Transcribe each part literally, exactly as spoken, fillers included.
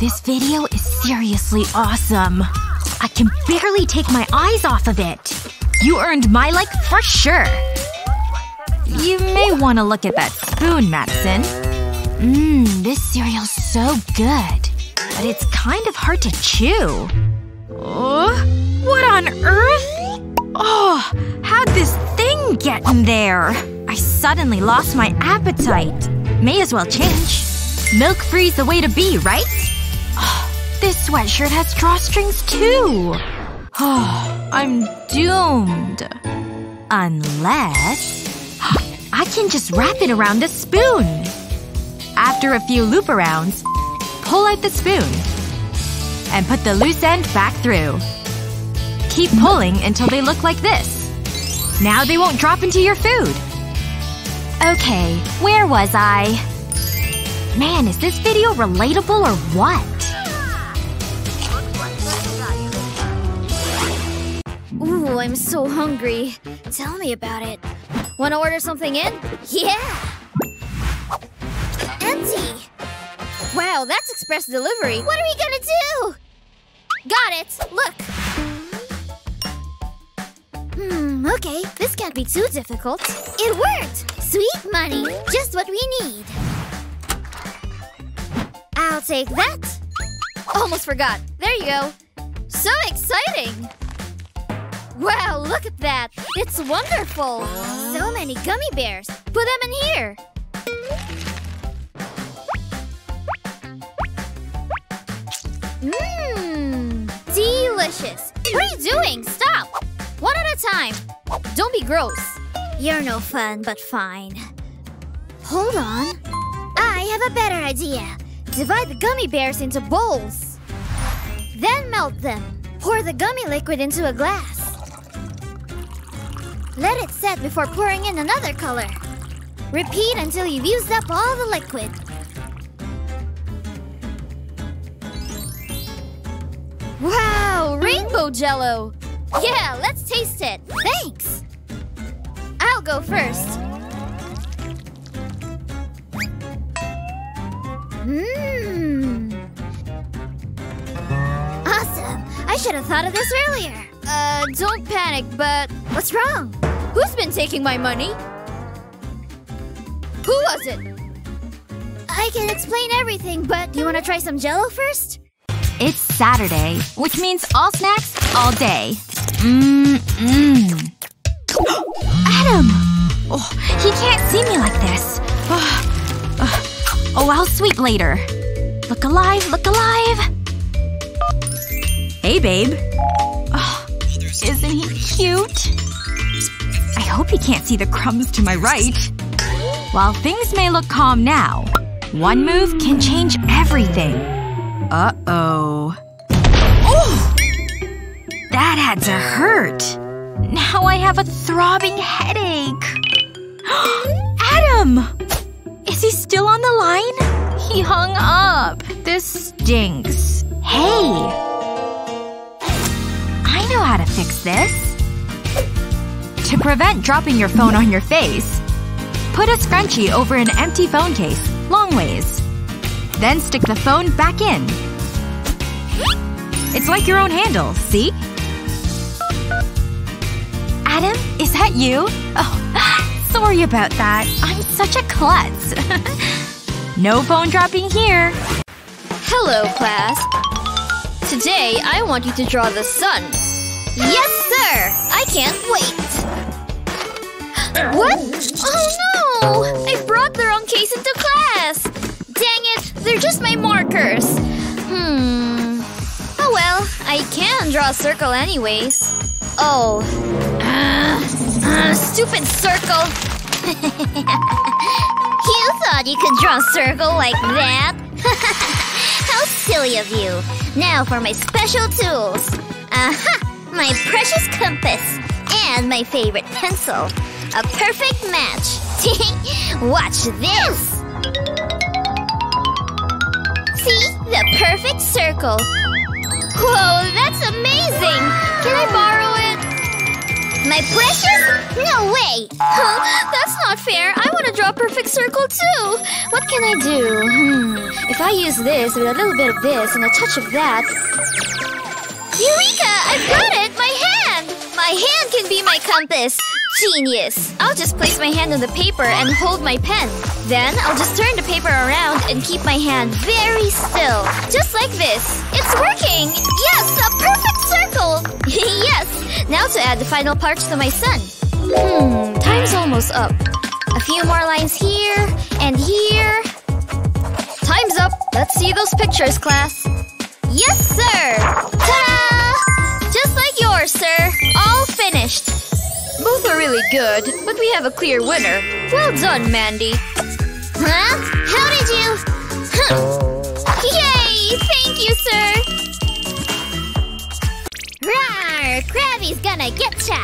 this video is seriously awesome. I can barely take my eyes off of it. You earned my like for sure. You may want to look at that spoon, Madison. Mmm, this cereal's so good. But it's kind of hard to chew. Oh, what on earth? Oh, how'd this thing get in there? I suddenly lost my appetite. May as well change. Milk free's the way to be, right? Oh, this sweatshirt has drawstrings too. Oh, I'm doomed. Unless… I can just wrap it around a spoon. After a few loop-arounds, pull out the spoon. And put the loose end back through. Keep pulling until they look like this. Now they won't drop into your food. Okay, where was I? Man, is this video relatable or what? Ooh, I'm so hungry. Tell me about it. Wanna order something in? Yeah! Empty! Wow, that's express delivery. What are we gonna do? Got it! Look! Hmm, okay. This can't be too difficult. It worked! Sweet money! Just what we need. I'll take that. Almost forgot. There you go. So exciting! Wow, look at that! It's wonderful! So many gummy bears! Put them in here! Mmm! Delicious! What are you doing? Stop! One at a time! Don't be gross! You're no fun, but fine. Hold on. I have a better idea. Divide the gummy bears into bowls. Then melt them. Pour the gummy liquid into a glass. Let it set before pouring in another color. Repeat until you've used up all the liquid. Wow! Rainbow Jell-O! Yeah, let's taste it! Thanks! I'll go first. Mmm! Awesome! I should have thought of this earlier. Uh, don't panic, but… What's wrong? Who's been taking my money? Who was it? I can explain everything, but you want to try some Jell-O first? It's Saturday, which means all snacks, all day. Mmm-mmm. Adam! Oh, he can't see me like this. Oh, oh, oh, I'll sweep later. Look alive, look alive! Hey, babe. Oh, isn't he cute? I hope he can't see the crumbs to my right. While things may look calm now, one move can change everything. Uh-oh. Oh! That had to hurt. Now I have a throbbing headache. Adam! Is he still on the line? He hung up. This stinks. Hey! I know how to fix this. To prevent dropping your phone on your face, put a scrunchie over an empty phone case, long ways. Then stick the phone back in. It's like your own handle, see? Adam, is that you? Oh, sorry about that. I'm such a klutz. No phone dropping here. Hello, class. Today, I want you to draw the sun. Yes, sir! I can't wait! What? Oh, no! I brought the wrong case into class! Dang it! They're just my markers! Hmm… Oh well, I can draw a circle anyways. Oh… Uh, uh, stupid circle! You thought you could draw a circle like that? How silly of you! Now for my special tools! Aha! My precious compass! And my favorite pencil! A perfect match! Watch this! See? The perfect circle! Whoa, that's amazing! Can I borrow it? My precious? No way! Huh? That's not fair! I want to draw a perfect circle too! What can I do? Hmm. If I use this with a little bit of this and a touch of that… Eureka! I've got it! My hand! My hand can be my compass! Genius! I'll just place my hand on the paper and hold my pen. Then, I'll just turn the paper around and keep my hand very still. Just like this. It's working! Yes! A perfect circle! Yes! Now to add the final parts to my sun. Hmm, time's almost up. A few more lines here, and here… Time's up! Let's see those pictures, class! Yes, sir! Ta-da! Just like yours, sir! All finished! Both are really good, but we have a clear winner. Well done, Mandy. Huh? How did you… Yay! Thank you, sir! Rawr! Krabby's gonna getcha!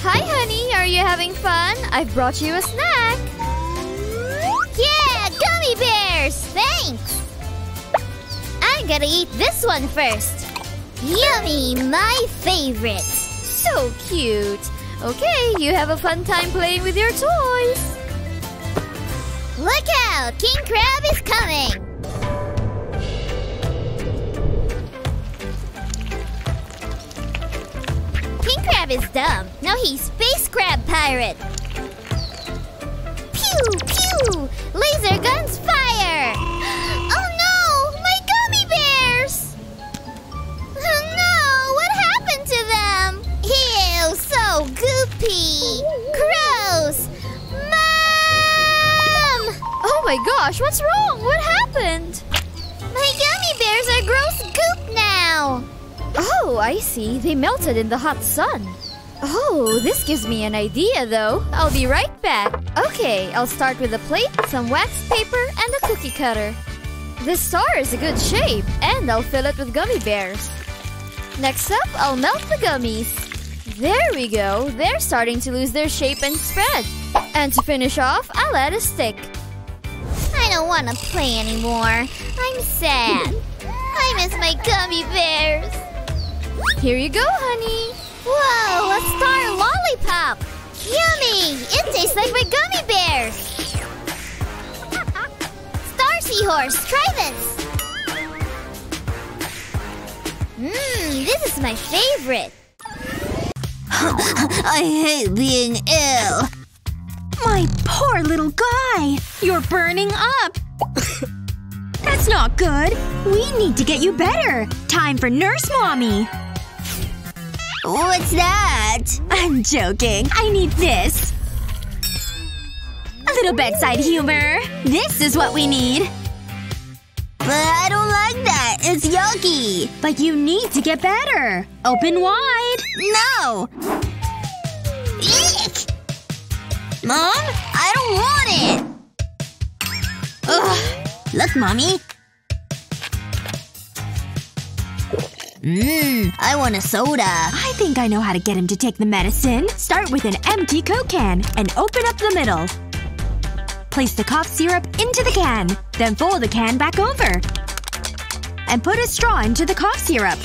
Hi, honey. Are you having fun? I've brought you a snack. Yeah! Gummy bears! Thanks! I'm gonna eat this one first. Yummy! My favorite! So cute! Okay, you have a fun time playing with your toys! Look out! King Crab is coming! King Crab is dumb. Now he's Space Crab Pirate! Pew! Pew! Laser guns fire! Oh no! My gummy bears! Ew, so goopy! Gross! Mom! Oh my gosh, what's wrong? What happened? My gummy bears are gross goop now! Oh, I see. They melted in the hot sun. Oh, this gives me an idea, though. I'll be right back. Okay, I'll start with a plate, some wax paper, and a cookie cutter. This star is a good shape, and I'll fill it with gummy bears. Next up, I'll melt the gummies. There we go. They're starting to lose their shape and spread. And to finish off, I'll add a stick. I don't want to play anymore. I'm sad. I miss my gummy bears. Here you go, honey. Whoa, a star lollipop. Yummy! It tastes like my gummy bears. Star seahorse, try this. Mmm, this is my favorite. I hate being ill. My poor little guy. You're burning up. That's not good. We need to get you better. Time for Nurse Mommy. What's that? I'm joking. I need this. A little bedside humor. This is what we need. But I don't like that. It's yucky. But you need to get better. Open wide. No! Eek! Mom? I don't want it! Ugh. Look, Mommy. Mmm. I want a soda. I think I know how to get him to take the medicine. Start with an empty Coke can and open up the middle. Place the cough syrup into the can. Then fold the can back over. And put a straw into the cough syrup.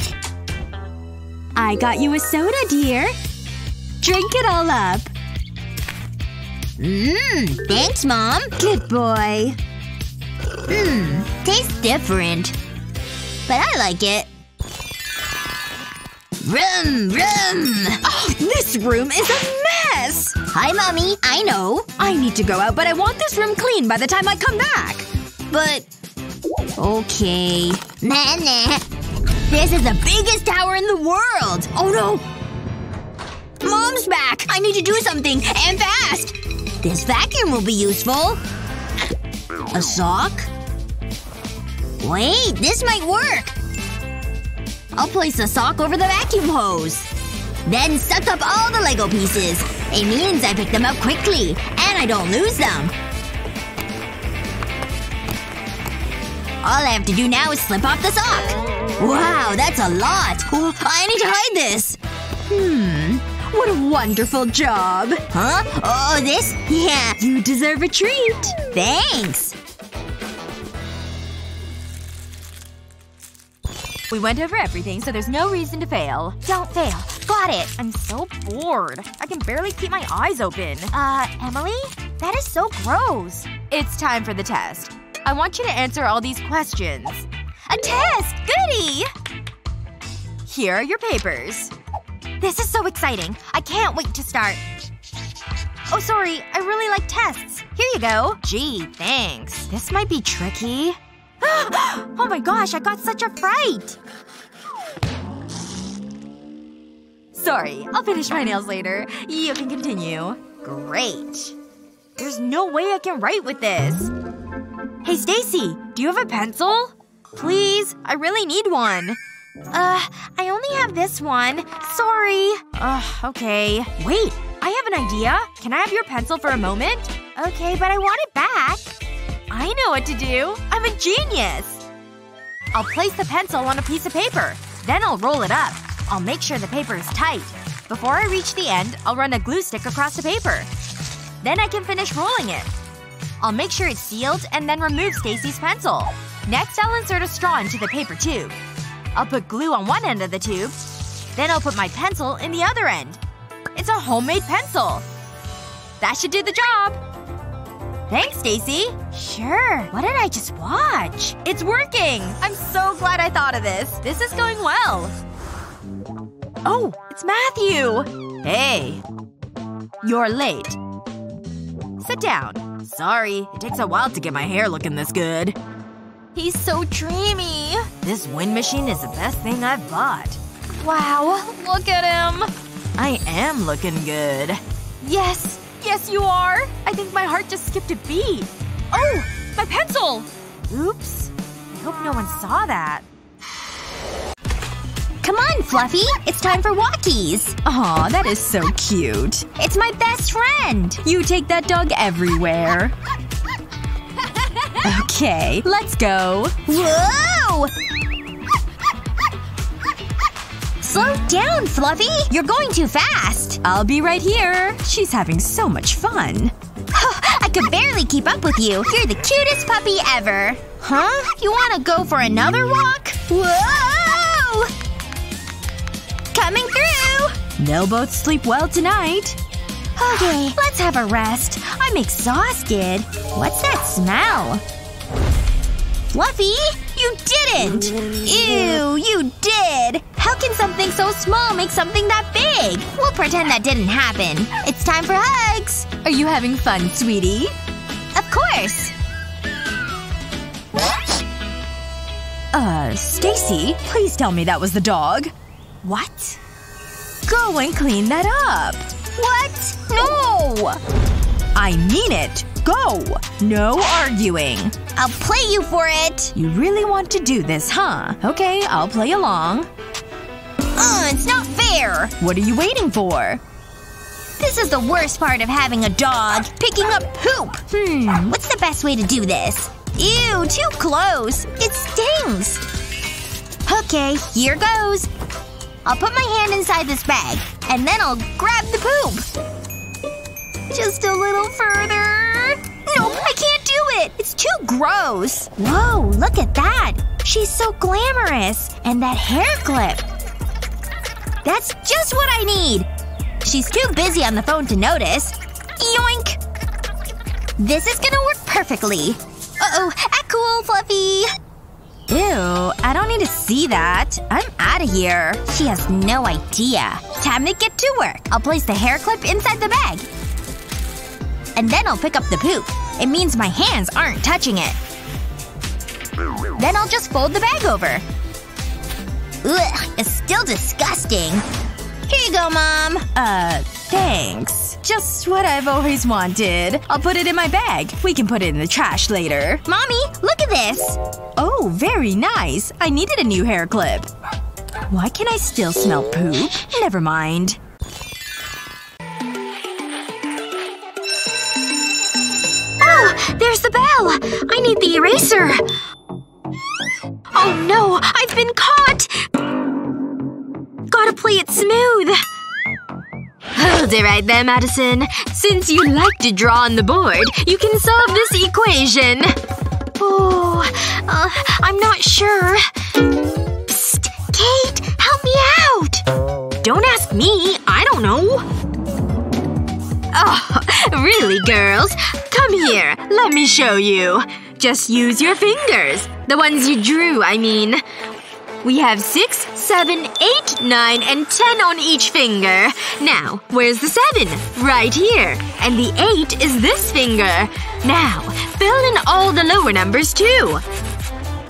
I got you a soda, dear. Drink it all up. Mmm. Thanks, Mom. Good boy. Mmm. Tastes different. But I like it. Vroom, vroom! Oh, this room is amazing! Hi, Mommy. I know. I need to go out, but I want this room clean by the time I come back. But… Okay. Nah, nah. This is the biggest tower in the world! Oh no! Mom's back! I need to do something! And fast! This vacuum will be useful. A sock? Wait, this might work! I'll place a sock over the vacuum hose. Then suck up all the Lego pieces. It means I pick them up quickly. And I don't lose them. All I have to do now is slip off the sock. Wow, that's a lot. Oh, I need to hide this. Hmm. What a wonderful job. Huh? Oh, this? Yeah. You deserve a treat. Thanks. We went over everything, so there's no reason to fail. Don't fail. Got it! I'm so bored. I can barely keep my eyes open. Uh, Emily? That is so gross. It's time for the test. I want you to answer all these questions. A test! Goody! Here are your papers. This is so exciting. I can't wait to start. Oh, sorry. I really like tests. Here you go. Gee, thanks. This might be tricky. Oh my gosh, I got such a fright! Sorry. I'll finish my nails later. You can continue. Great. There's no way I can write with this. Hey, Stacy. Do you have a pencil? Please. I really need one. Uh, I only have this one. Sorry. Ugh, okay. Wait. I have an idea. Can I have your pencil for a moment? Okay, but I want it back. I know what to do. I'm a genius! I'll place the pencil on a piece of paper. Then I'll roll it up. I'll make sure the paper is tight. Before I reach the end, I'll run a glue stick across the paper. Then I can finish rolling it. I'll make sure it's sealed and then remove Stacy's pencil. Next, I'll insert a straw into the paper tube. I'll put glue on one end of the tube. Then I'll put my pencil in the other end. It's a homemade pencil! That should do the job! Thanks, Stacy! Sure. What did I just watch? It's working! I'm so glad I thought of this. This is going well. Oh, it's Matthew! Hey. You're late. Sit down. Sorry. It takes a while to get my hair looking this good. He's so dreamy. This wind machine is the best thing I've bought. Wow. Look at him. I am looking good. Yes! Yes, you are! I think my heart just skipped a beat. Oh! My pencil! Oops. I hope no one saw that. Come on, Fluffy! It's time for walkies! Aw, that is so cute. It's my best friend! You take that dog everywhere. Okay, let's go. Whoa! Slow down, Fluffy! You're going too fast! I'll be right here. She's having so much fun. I could barely keep up with you. You're the cutest puppy ever. Huh? You wanna go for another walk? Whoa! Coming through! They'll both sleep well tonight. Okay, let's have a rest. I'm exhausted. What's that smell? Fluffy? You didn't! Ew, you did! How can something so small make something that big? We'll pretend that didn't happen. It's time for hugs! Are you having fun, sweetie? Of course! Uh, Stacy, please tell me that was the dog. What? Go and clean that up! What? No! I mean it! Go! No arguing. I'll play you for it! You really want to do this, huh? Okay, I'll play along. Ugh, it's not fair! What are you waiting for? This is the worst part of having a dog. Picking up poop! Hmm, what's the best way to do this? Ew, too close! It stings! Okay, here goes. I'll put my hand inside this bag. And then I'll grab the poop. Just a little further. Nope, I can't do it! It's too gross! Whoa, look at that! She's so glamorous! And that hair clip! That's just what I need! She's too busy on the phone to notice. Yoink! This is gonna work perfectly. Uh-oh, act cool, Fluffy! Ew, I don't need to see that. I'm out of here. She has no idea. Time to get to work. I'll place the hair clip inside the bag. And then I'll pick up the poop. It means my hands aren't touching it. Then I'll just fold the bag over. Ugh, it's still disgusting. Here you go, Mom. Uh, thanks. Just what I've always wanted. I'll put it in my bag. We can put it in the trash later. Mommy, look at this! Oh, very nice. I needed a new hair clip. Why can I still smell poop? Never mind. There's the bell! I need the eraser! Oh no! I've been caught! Gotta play it smooth! Hold it right there, Madison. Since you like to draw on the board, you can solve this equation. Oh, uh, I'm not sure. Psst! Don't ask me. I don't know. Oh, really, girls? Come here. Let me show you. Just use your fingers. The ones you drew, I mean. We have six, seven, eight, nine, and ten on each finger. Now, where's the seven? Right here. And the eight is this finger. Now, fill in all the lower numbers too.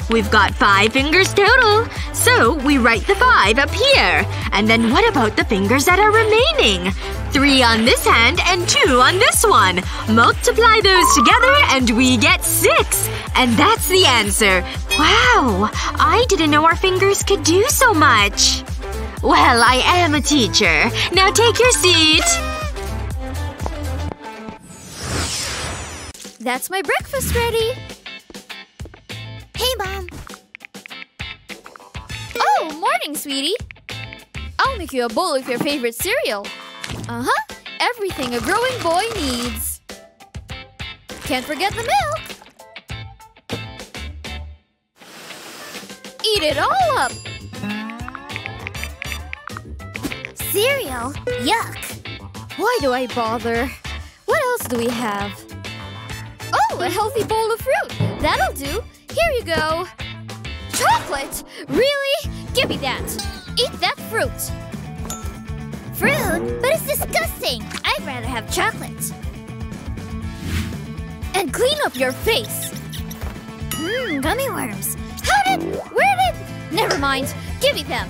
We've got five fingers total. So, we write the five up here. And then what about the fingers that are remaining? Three on this hand and two on this one. Multiply those together and we get six. And that's the answer. Wow. I didn't know our fingers could do so much. Well, I am a teacher. Now take your seat. That's my breakfast ready. Hey, Mom. Oh, morning, sweetie. I'll make you a bowl of your favorite cereal. Uh-huh. Everything a growing boy needs. Can't forget the milk. Eat it all up! Cereal? Yuck! Why do I bother? What else do we have? Oh, a healthy bowl of fruit! That'll do! Here you go! Chocolate! Really? Give me that! Eat that fruit! Fruit? But it's disgusting! I'd rather have chocolate! And clean up your face! Mmm, gummy worms! How did… where did… never mind. Give me them.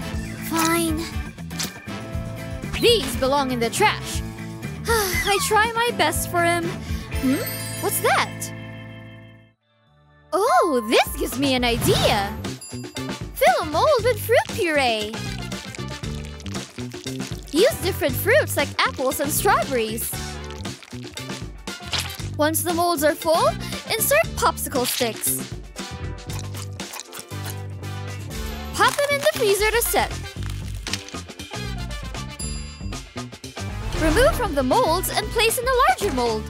Fine. These belong in the trash. I try my best for him. Hmm? What's that? Oh, this gives me an idea. Fill a mold with fruit puree. Use different fruits like apples and strawberries. Once the molds are full, insert popsicle sticks. Pop them in the freezer to set. Remove from the molds and place in a larger mold.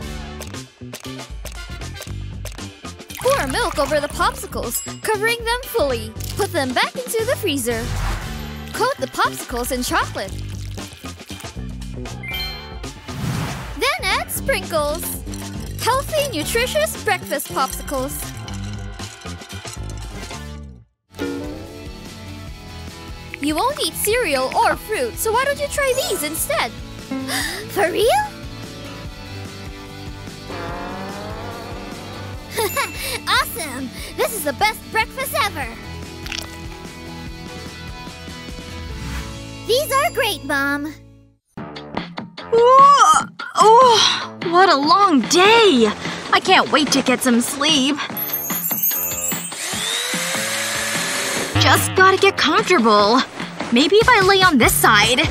Pour milk over the popsicles, covering them fully. Put them back into the freezer. Coat the popsicles in chocolate. Then add sprinkles. Healthy, nutritious breakfast popsicles. You won't eat cereal or fruit, so why don't you try these instead? For real? Awesome! This is the best breakfast ever! These are great, Mom! Whoa. Oh, what a long day! I can't wait to get some sleep. Just gotta get comfortable. Maybe if I lay on this side.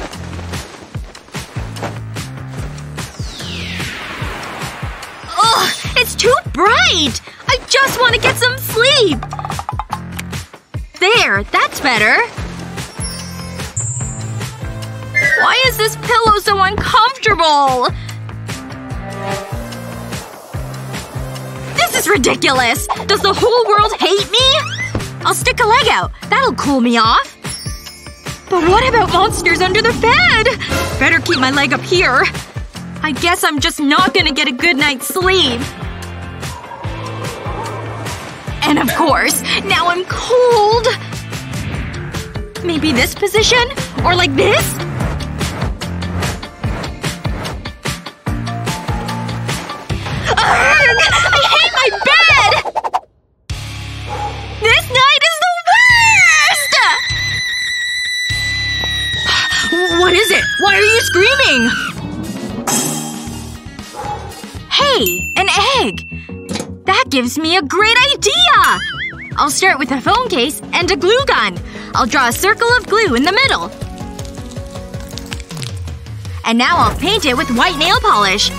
Ugh! It's too bright! I just want to get some sleep! There, that's better. Why is this pillow so uncomfortable? This is ridiculous! Does the whole world hate me? I'll stick a leg out. That'll cool me off. But what about monsters under the bed? Better keep my leg up here. I guess I'm just not gonna get a good night's sleep. And of course, now I'm cold. Maybe this position? Or like this? Ugh! I hate my bed! This night is the worst! What is it? Why are you screaming? Hey, an egg! That gives me a great idea! I'll start with a phone case and a glue gun. I'll draw a circle of glue in the middle. And now I'll paint it with white nail polish.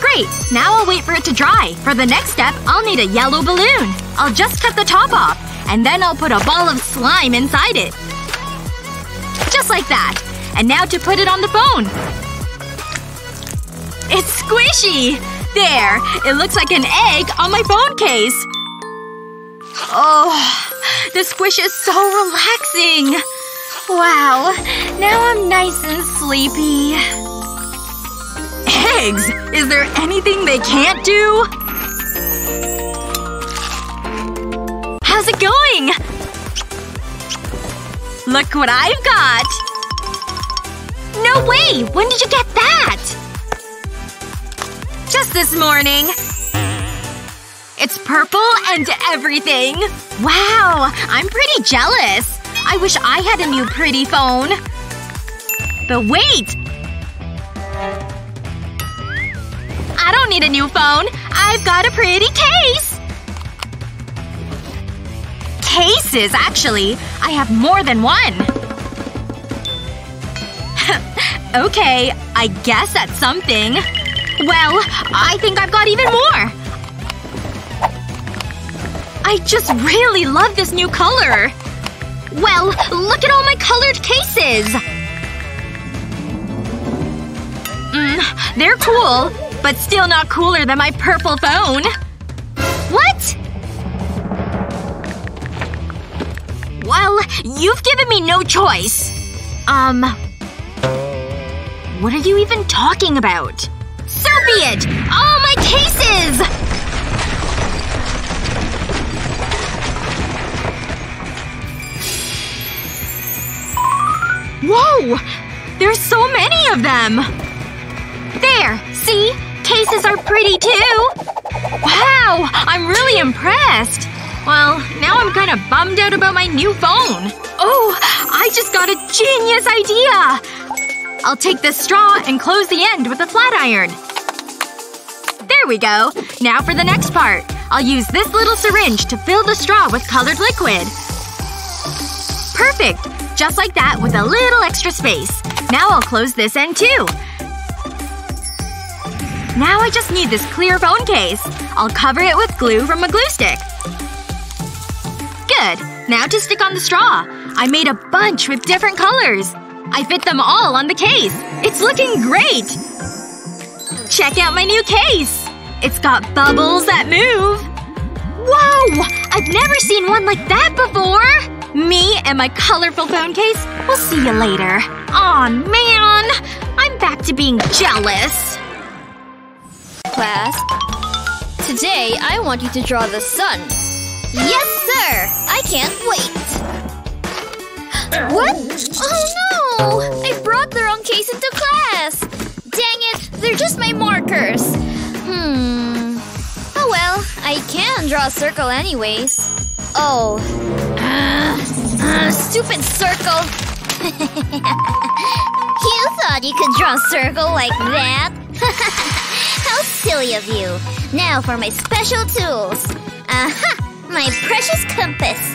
Great! Now I'll wait for it to dry. For the next step, I'll need a yellow balloon. I'll just cut the top off. And then I'll put a ball of slime inside it. Just like that. And now to put it on the phone. It's squishy! There. It looks like an egg on my phone case. Oh. The squish is so relaxing. Wow, now I'm nice and sleepy. Eggs! Is there anything they can't do? How's it going? Look what I've got! No way! When did you get that? Just this morning. It's purple and everything. Wow, I'm pretty jealous. I wish I had a new pretty phone. But wait! I don't need a new phone. I've got a pretty case! Cases, actually. I have more than one. Okay, I guess that's something. Well, I think I've got even more! I just really love this new color! Well, look at all my colored cases! Mm, they're cool, but still not cooler than my purple phone. What? Well, you've given me no choice. Um… What are you even talking about? Serpent! All my cases! Whoa! There's so many of them! There! See? Cases are pretty too! Wow! I'm really impressed! Well, now I'm kinda bummed out about my new phone. Oh! I just got a genius idea! I'll take this straw and close the end with a flat iron. There we go. Now for the next part. I'll use this little syringe to fill the straw with colored liquid. Perfect! Just like that with a little extra space. Now I'll close this end too. Now I just need this clear phone case. I'll cover it with glue from a glue stick. Good. Now to stick on the straw. I made a bunch with different colors. I fit them all on the case. It's looking great! Check out my new case! It's got bubbles that move. Whoa! I've never seen one like that before! Me and my colorful phone case? We'll see you later. Aw, man! I'm back to being jealous. Class. Today, I want you to draw the sun. Yes, sir! I can't wait. What? Oh no! I brought the wrong case into class! Dang it! They're just my markers. Hmm… Oh well. I can draw a circle anyways. Oh. Uh, uh, stupid circle. You thought you could draw a circle like that? How silly of you. Now for my special tools. Aha! My precious compass.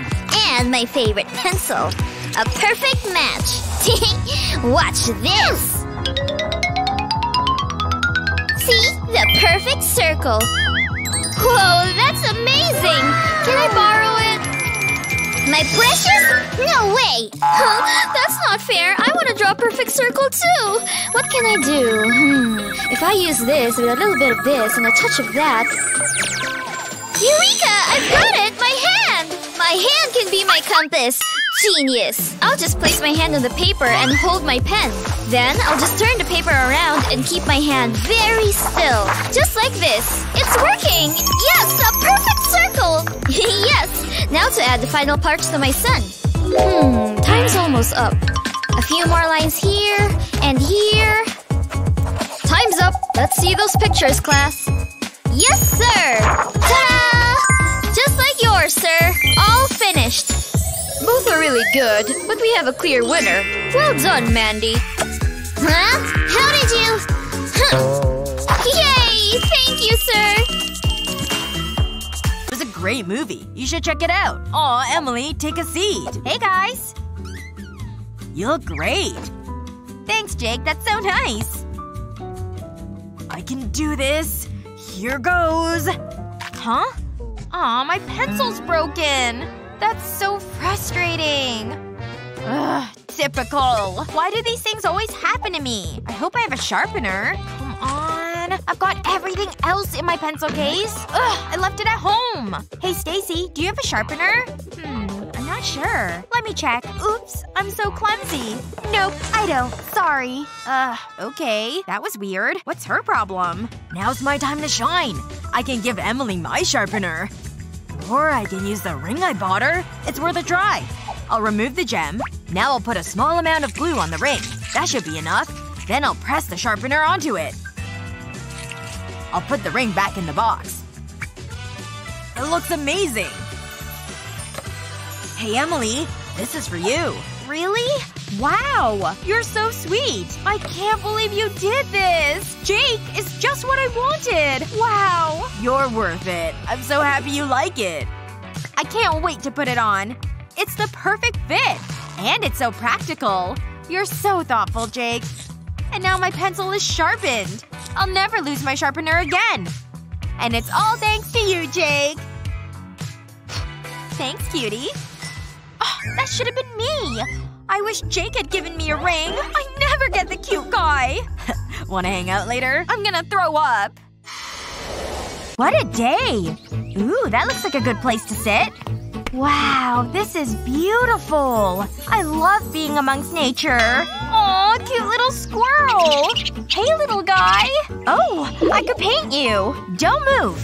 And my favorite pencil. A perfect match. Watch this! See? The perfect circle. Whoa, that's amazing! Can I borrow it? My precious? No way! Huh? That's not fair. I want to draw a perfect circle, too. What can I do? Hmm. If I use this with a little bit of this and a touch of that… Eureka! I've got it! My hand! My hand can be my compass! Genius! I'll just place my hand on the paper and hold my pen. Then I'll just turn the paper around and keep my hand very still. Just like this. It's working! Yes! A perfect circle! Yes! Now to add the final parts to my sun. Hmm, time's almost up. A few more lines here, and here… Time's up! Let's see those pictures, class. Yes, sir! Ta-da! Just like yours, sir. All finished. Both are really good, but we have a clear winner. Well done, Mandy. Huh? How did you… Huh. Yay! Thank you, sir! Great movie. You should check it out. Aw, Emily, take a seat. Hey, guys. You look great. Thanks, Jake. That's so nice. I can do this. Here goes. Huh? Aw, my pencil's broken. That's so frustrating. Ugh, typical. Why do these things always happen to me? I hope I have a sharpener. Come on. I've got everything else in my pencil case. Ugh, I left it at home. Hey, Stacy, do you have a sharpener? Hmm, I'm not not sure. Let me check. Oops, I'm so clumsy. Nope, I don't. Sorry. Uh, okay. That was weird. What's her problem? Now's my time to shine. I can give Emily my sharpener. Or I can use the ring I bought her. It's worth a try. I'll remove the gem. Now I'll put a small amount of glue on the ring. That should be enough. Then I'll press the sharpener onto it. I'll put the ring back in the box. It looks amazing! Hey, Emily. This is for you. Really? Wow! You're so sweet! I can't believe you did this! Jake, it's just what I wanted! Wow! You're worth it. I'm so happy you like it. I can't wait to put it on. It's the perfect fit! And it's so practical. You're so thoughtful, Jake. And now my pencil is sharpened. I'll never lose my sharpener again. And it's all thanks to you, Jake. Thanks, cutie. Oh, that should have been me! I wish Jake had given me a ring. I never get the cute guy. Wanna hang out later? I'm gonna throw up. What a day! Ooh, that looks like a good place to sit. Wow, this is beautiful. I love being amongst nature. Aw, cute little squirrel! Hey, little guy! Oh, I could paint you! Don't move.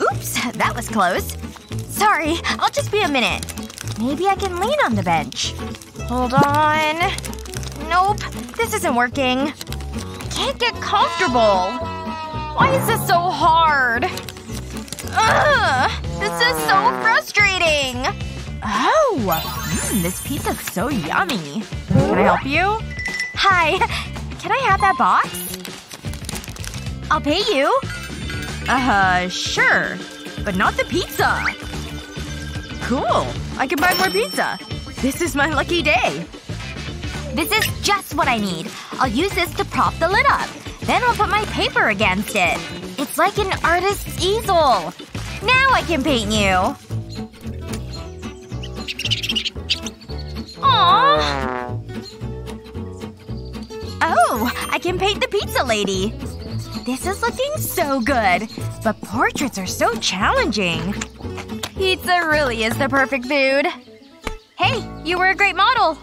Oops, that was close. Sorry, I'll just be a minute. Maybe I can lean on the bench. Hold on… Nope. This isn't working. I can't get comfortable. Why is this so hard? Ugh! This is so frustrating! Oh! Mmm, this pizza's so yummy. Can I help you? Hi. Can I have that box? I'll pay you. Uh, sure. But not the pizza. Cool. I can buy more pizza. This is my lucky day. This is just what I need. I'll use this to prop the lid up. Then I'll put my paper against it. It's like an artist's easel. Now I can paint you. Aww. Oh, I can paint the pizza lady. This is looking so good. But portraits are so challenging. Pizza really is the perfect food. Hey, you were a great model.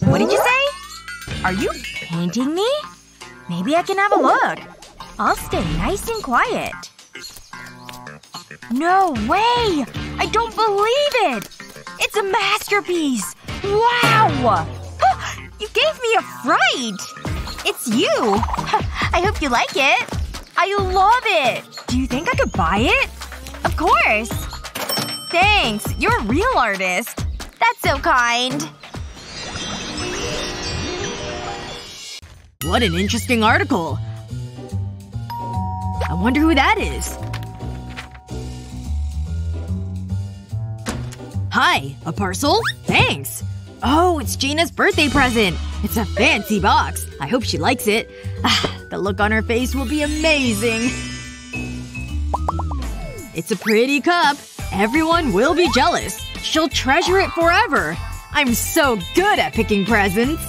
What did you say? Are you painting me? Maybe I can have a look. I'll stay nice and quiet. No way! I don't believe it! It's a masterpiece! Wow! You gave me a fright! It's you! I hope you like it. I love it! Do you think I could buy it? Of course! Thanks. You're a real artist. That's so kind. What an interesting article. I wonder who that is. Hi. A parcel? Thanks. Oh, it's Gina's birthday present. It's a fancy box. I hope she likes it. Ah, the look on her face will be amazing. It's a pretty cup. Everyone will be jealous. She'll treasure it forever. I'm so good at picking presents.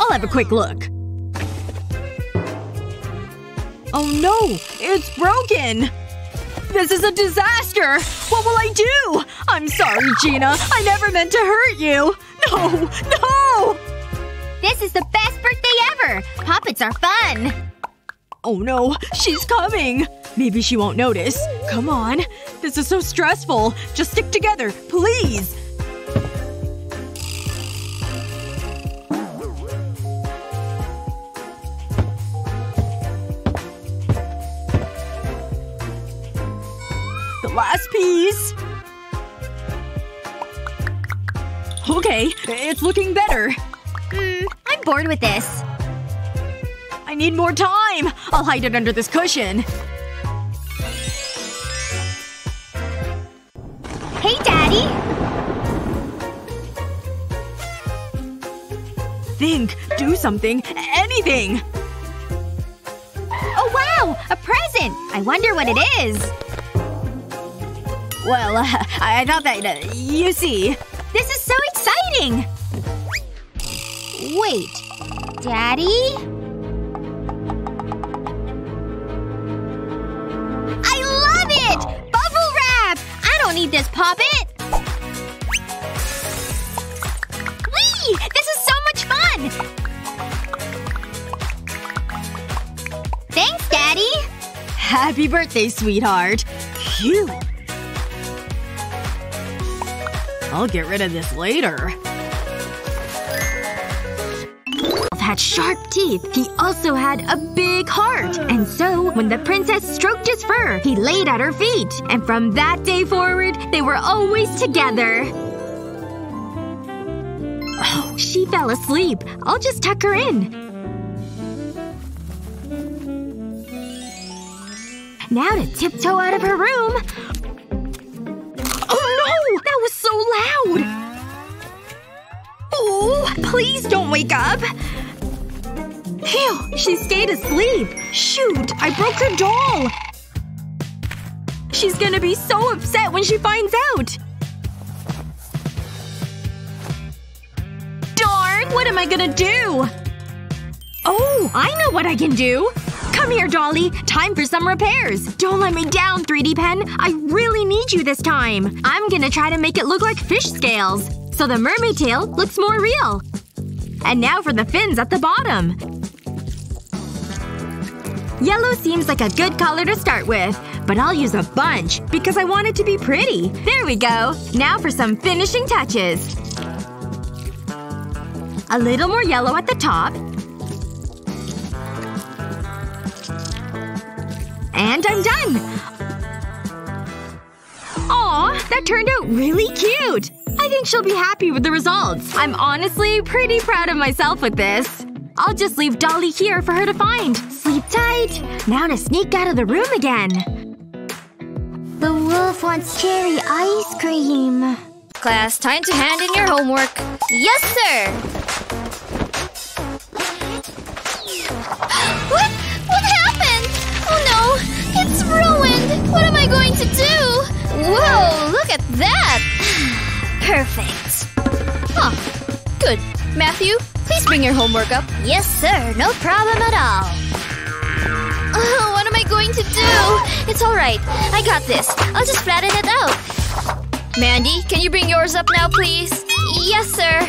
I'll have a quick look. Oh no! It's broken! This is a disaster! What will I do? I'm sorry, Gina. I never meant to hurt you. No! No! This is the best birthday ever! Poppets are fun! Oh no. She's coming! Maybe she won't notice. Come on. This is so stressful. Just stick together, please! The last piece! Okay. It's looking better. Mm, I'm bored with this. I need more time! I'll hide it under this cushion. Hey, Daddy! Think. Do something. Anything! Oh wow! A present! I wonder what it is. Well, uh, I thought that… Uh, you see. This is so exciting! Wait. Daddy? pop it! Whee! This is so much fun! Thanks, Daddy! Happy birthday, sweetheart. Phew. I'll get rid of this later. Had sharp teeth. He also had a big heart. And so, when the princess stroked his fur, he laid at her feet. And from that day forward, they were always together. Oh, she fell asleep. I'll just tuck her in. Now to tiptoe out of her room. Oh no! That was so loud! Oh, please don't wake up! Phew! She stayed asleep! Shoot! I broke her doll! She's gonna be so upset when she finds out! Darn! What am I gonna do? Oh! I know what I can do! Come here, Dolly! Time for some repairs! Don't let me down, three D Pen! I really need you this time! I'm gonna try to make it look like fish scales! So the mermaid tail looks more real! And now for the fins at the bottom! Yellow seems like a good color to start with. But I'll use a bunch, because I want it to be pretty. There we go! Now for some finishing touches. A little more yellow at the top. And I'm done! Aw, that turned out really cute! I think she'll be happy with the results. I'm honestly pretty proud of myself with this. I'll just leave Dolly here for her to find. Sleep tight. Now to sneak out of the room again. The wolf wants cherry ice cream. Class, time to hand in your homework. Yes, sir! What? What happened? Oh no! It's ruined! What am I going to do? Whoa, look at that! Perfect. Huh. Good. Matthew, please bring your homework up. Yes, sir. No problem at all. Oh, what am I going to do? It's alright. I got this. I'll just flatten it out. Mandy, can you bring yours up now, please? Yes, sir.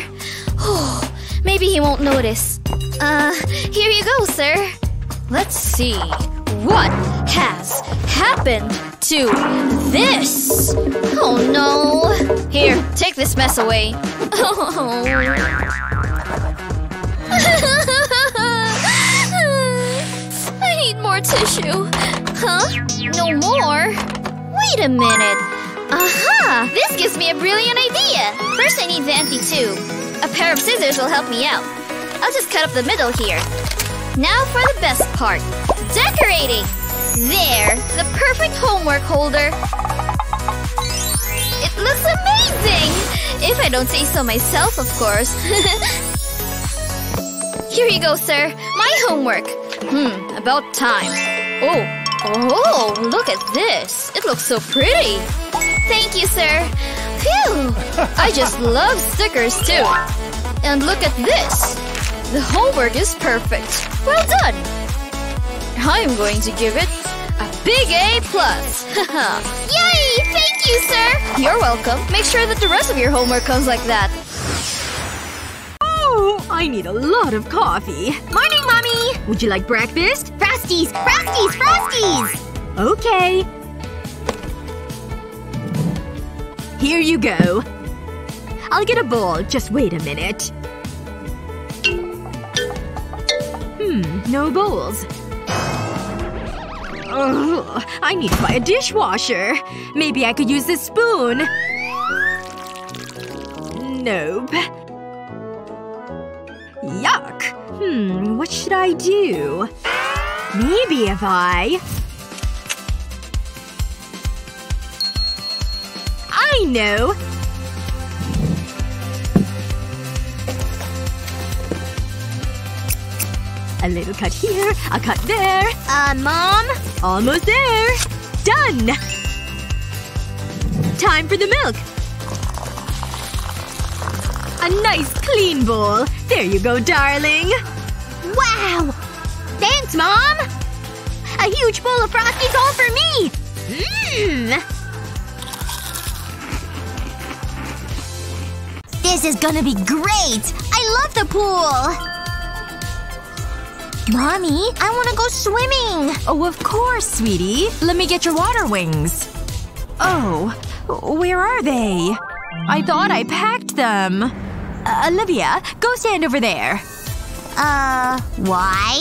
Oh, maybe he won't notice. Uh, here you go, sir. Let's see. What has happened to this? Oh, no. Here, take this mess away. Oh. I need more tissue. Huh? No more? Wait a minute. Aha! This gives me a brilliant idea! First I need the empty tube. A pair of scissors will help me out. I'll just cut up the middle here. Now for the best part. Decorating! There! The perfect homework holder! It looks amazing! If I don't say so myself, of course. Here you go, sir. My homework. Hmm, about time. Oh. Oh, look at this. It looks so pretty. Thank you, sir. Phew. I just love stickers, too. And look at this. The homework is perfect. Well done. I'm going to give it a big A plus. Haha. Yay! Thank you, sir. You're welcome. Make sure that the rest of your homework comes like that. I need a lot of coffee. Morning, Mommy! Would you like breakfast? Frosties! Frosties! Frosties! Okay. Here you go. I'll get a bowl. Just wait a minute. Hmm. No bowls. Ugh. I need to buy a dishwasher. Maybe I could use this spoon. Nope. Yuck! Hmm, what should I do? Maybe if I… I know! A little cut here, a cut there. Uh, Mom? Almost there! Done! Time for the milk! A nice clean bowl. There you go, darling. Wow! Thanks, Mom! A huge bowl of Frosties all for me! Mmm! This is gonna be great! I love the pool! Mommy, I wanna go swimming! Oh, of course, sweetie. Let me get your water wings. Oh. Where are they? I thought I packed them. Uh, Olivia, go stand over there. Uh, why?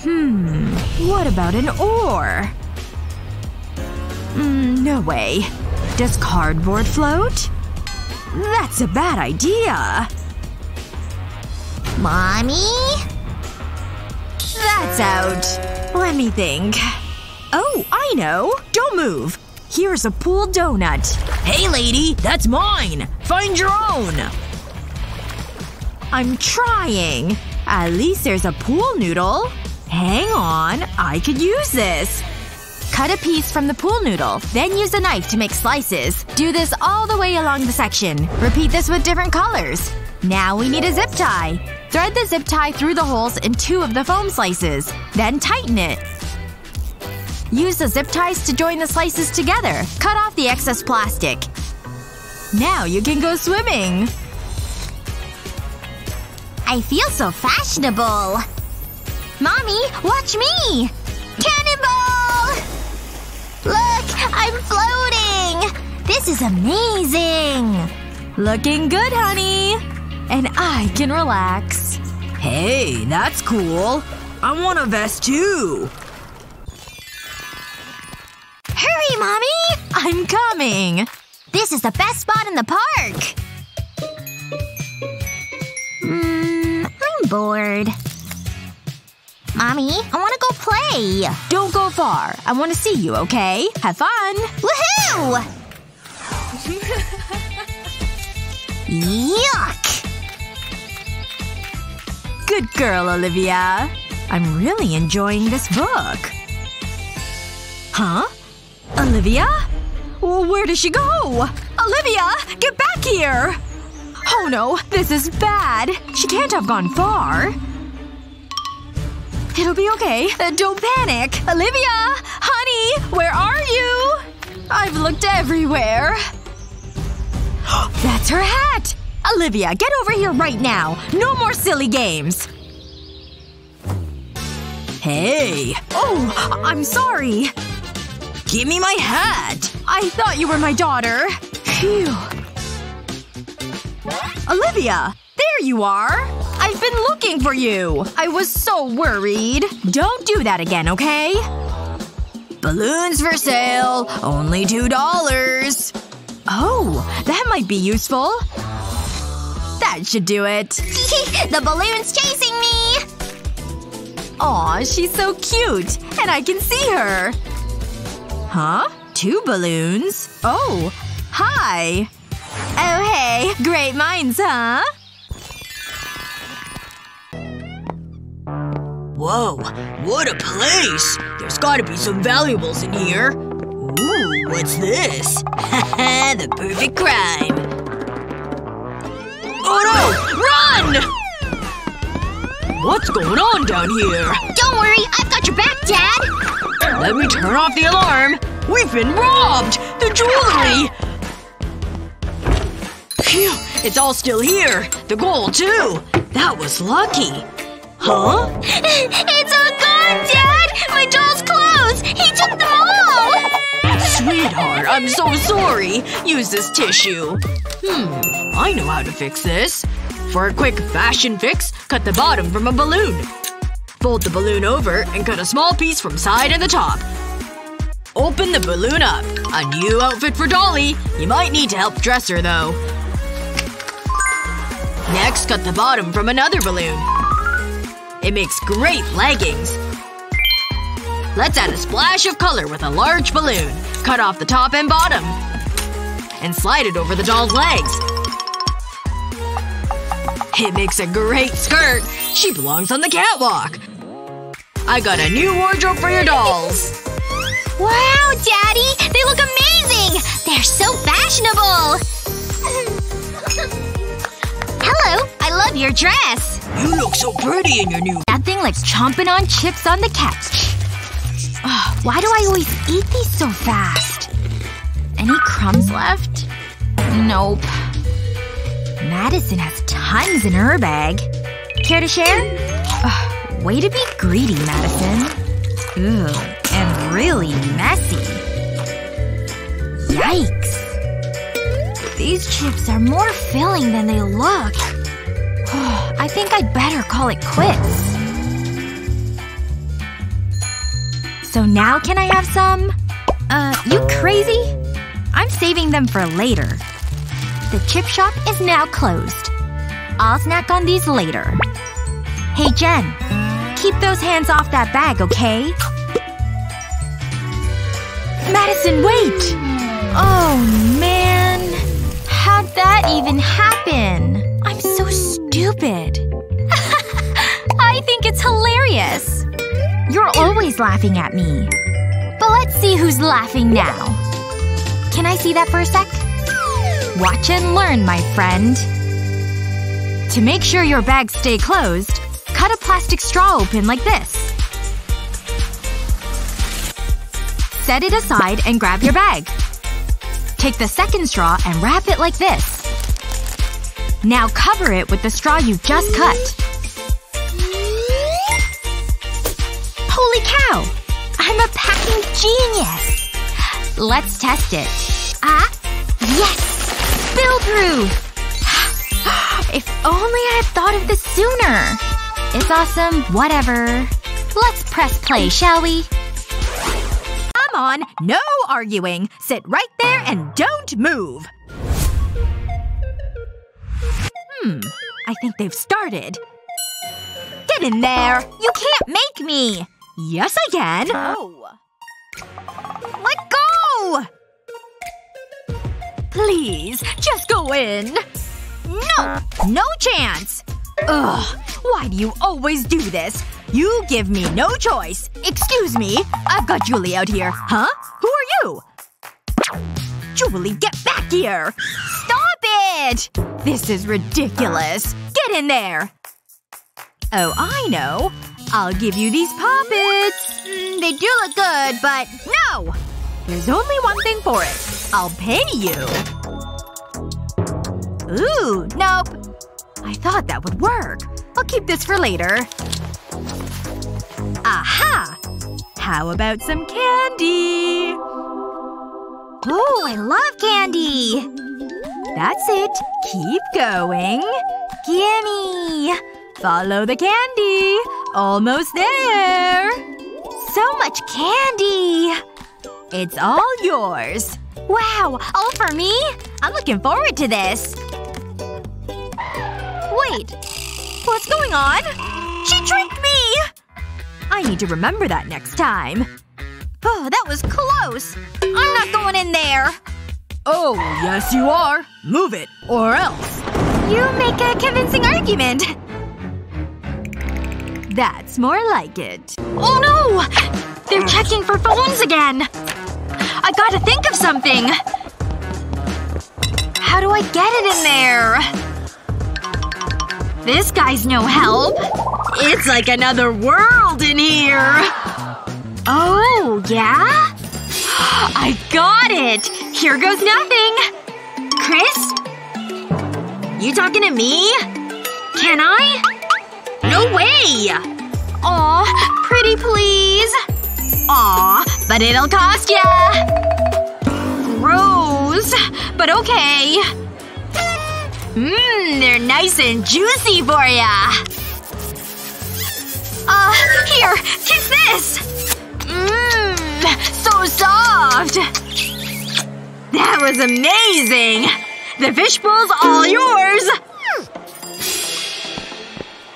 Hmm. What about an oar? Mm, no way. Does cardboard float? That's a bad idea. Mommy? That's out. Let me think. Oh, I know. Don't move. Here's a pool donut. Hey, lady! That's mine! Find your own! I'm trying. At least there's a pool noodle. Hang on. I could use this. Cut a piece from the pool noodle. Then use a knife to make slices. Do this all the way along the section. Repeat this with different colors. Now we need a zip tie. Thread the zip tie through the holes in two of the foam slices. Then tighten it. Use the zip ties to join the slices together. Cut off the excess plastic. Now you can go swimming! I feel so fashionable! Mommy, watch me! Cannonball! Look! I'm floating! This is amazing! Looking good, honey! And I can relax. Hey, that's cool. I want a vest too! Hurry, Mommy! I'm coming! This is the best spot in the park! Mmm, I'm bored. Mommy, I wanna go play! Don't go far. I wanna see you, okay? Have fun! Woohoo! Yuck! Good girl, Olivia. I'm really enjoying this book. Huh? Olivia? Where did she go? Olivia! Get back here! Oh no, this is bad. She can't have gone far. It'll be okay. Uh, don't panic. Olivia! Honey! Where are you? I've looked everywhere. That's her hat! Olivia, get over here right now. No more silly games. Hey. Oh, I'm sorry. Give me my hat! I thought you were my daughter. Phew. Olivia! There you are! I've been looking for you! I was so worried. Don't do that again, okay? Balloons for sale. Only two dollars. Oh. That might be useful. That should do it. The balloon's chasing me! Aw, she's so cute. And I can see her. Huh? Two balloons? Oh. Hi. Oh hey. Great minds, huh? Whoa. What a place! There's gotta be some valuables in here. Ooh, what's this? Haha, the perfect crime. Oh no! Run! What's going on down here? Don't worry, I've got your back, Dad! Let me turn off the alarm! We've been robbed! The jewelry! Phew! It's all still here! The gold, too! That was lucky! Huh? It's all gone, Dad! My doll's clothes! He took them all! Sweetheart, I'm so sorry. Use this tissue. Hmm. I know how to fix this. For a quick fashion fix, cut the bottom from a balloon. Fold the balloon over and cut a small piece from side and the top. Open the balloon up. A new outfit for Dolly. You might need to help dress her, though. Next, cut the bottom from another balloon. It makes great leggings. Let's add a splash of color with a large balloon. Cut off the top and bottom. And slide it over the doll's legs. It makes a great skirt. She belongs on the catwalk. I got a new wardrobe for your dolls! Wow, Daddy! They look amazing! They're so fashionable! Hello! I love your dress! You look so pretty in your new… That thing likes chomping on chips on the couch. Ugh, why do I always eat these so fast? Any crumbs left? Nope. Madison has tons in her bag. Care to share? Ugh, way to be greedy, Madison. Ooh, and really messy. Yikes. These chips are more filling than they look. I think I'd better call it quits. So now can I have some? Uh, you crazy? I'm saving them for later. The chip shop is now closed. I'll snack on these later. Hey Jen, keep those hands off that bag, okay? Madison, wait! Oh man. How'd that even happen? I'm so stupid. I think it's hilarious. You're always laughing at me. But let's see who's laughing now. Can I see that for a sec? Watch and learn, my friend. To make sure your bags stay closed, cut a plastic straw open like this. Set it aside and grab your bag. Take the second straw and wrap it like this. Now cover it with the straw you just cut. Holy cow! I'm a packing genius! Let's test it. Ah! Yes! Spill-proof! If only I had thought of this sooner! It's awesome, whatever. Let's press play, shall we? Come on, no arguing! Sit right there and don't move! Hmm. I think they've started. Get in there! You can't make me! Yes, I can! Oh. Let go! Please, just go in! No! No chance! Ugh. Why do you always do this? You give me no choice. Excuse me. I've got Julie out here. Huh? Who are you? Julie, get back here! Stop it! This is ridiculous. Get in there! Oh, I know. I'll give you these poppets. Mm, they do look good, but no! There's only one thing for it. I'll pay you. Ooh, nope. I thought that would work. I'll keep this for later. Aha! How about some candy? Ooh, I love candy! That's it. Keep going. Gimme! Follow the candy. Almost there. So much candy. It's all yours. Wow, all for me? I'm looking forward to this. Wait. What's going on? She tricked me! I need to remember that next time. Oh, that was close. I'm not going in there. Oh, yes you are. Move it. Or else. You make a convincing argument. That's more like it. Oh no! They're checking for phones again! I gotta think of something! How do I get it in there? This guy's no help. It's like another world in here! Oh, yeah? I got it! Here goes nothing! Chris? You talking to me? Can I? No way! Aw, pretty please! Aw, but it'll cost ya! Gross. But okay. Mmm, they're nice and juicy for ya! Uh, here, kiss this! Mmm, so soft! That was amazing! The fishbowl's all yours!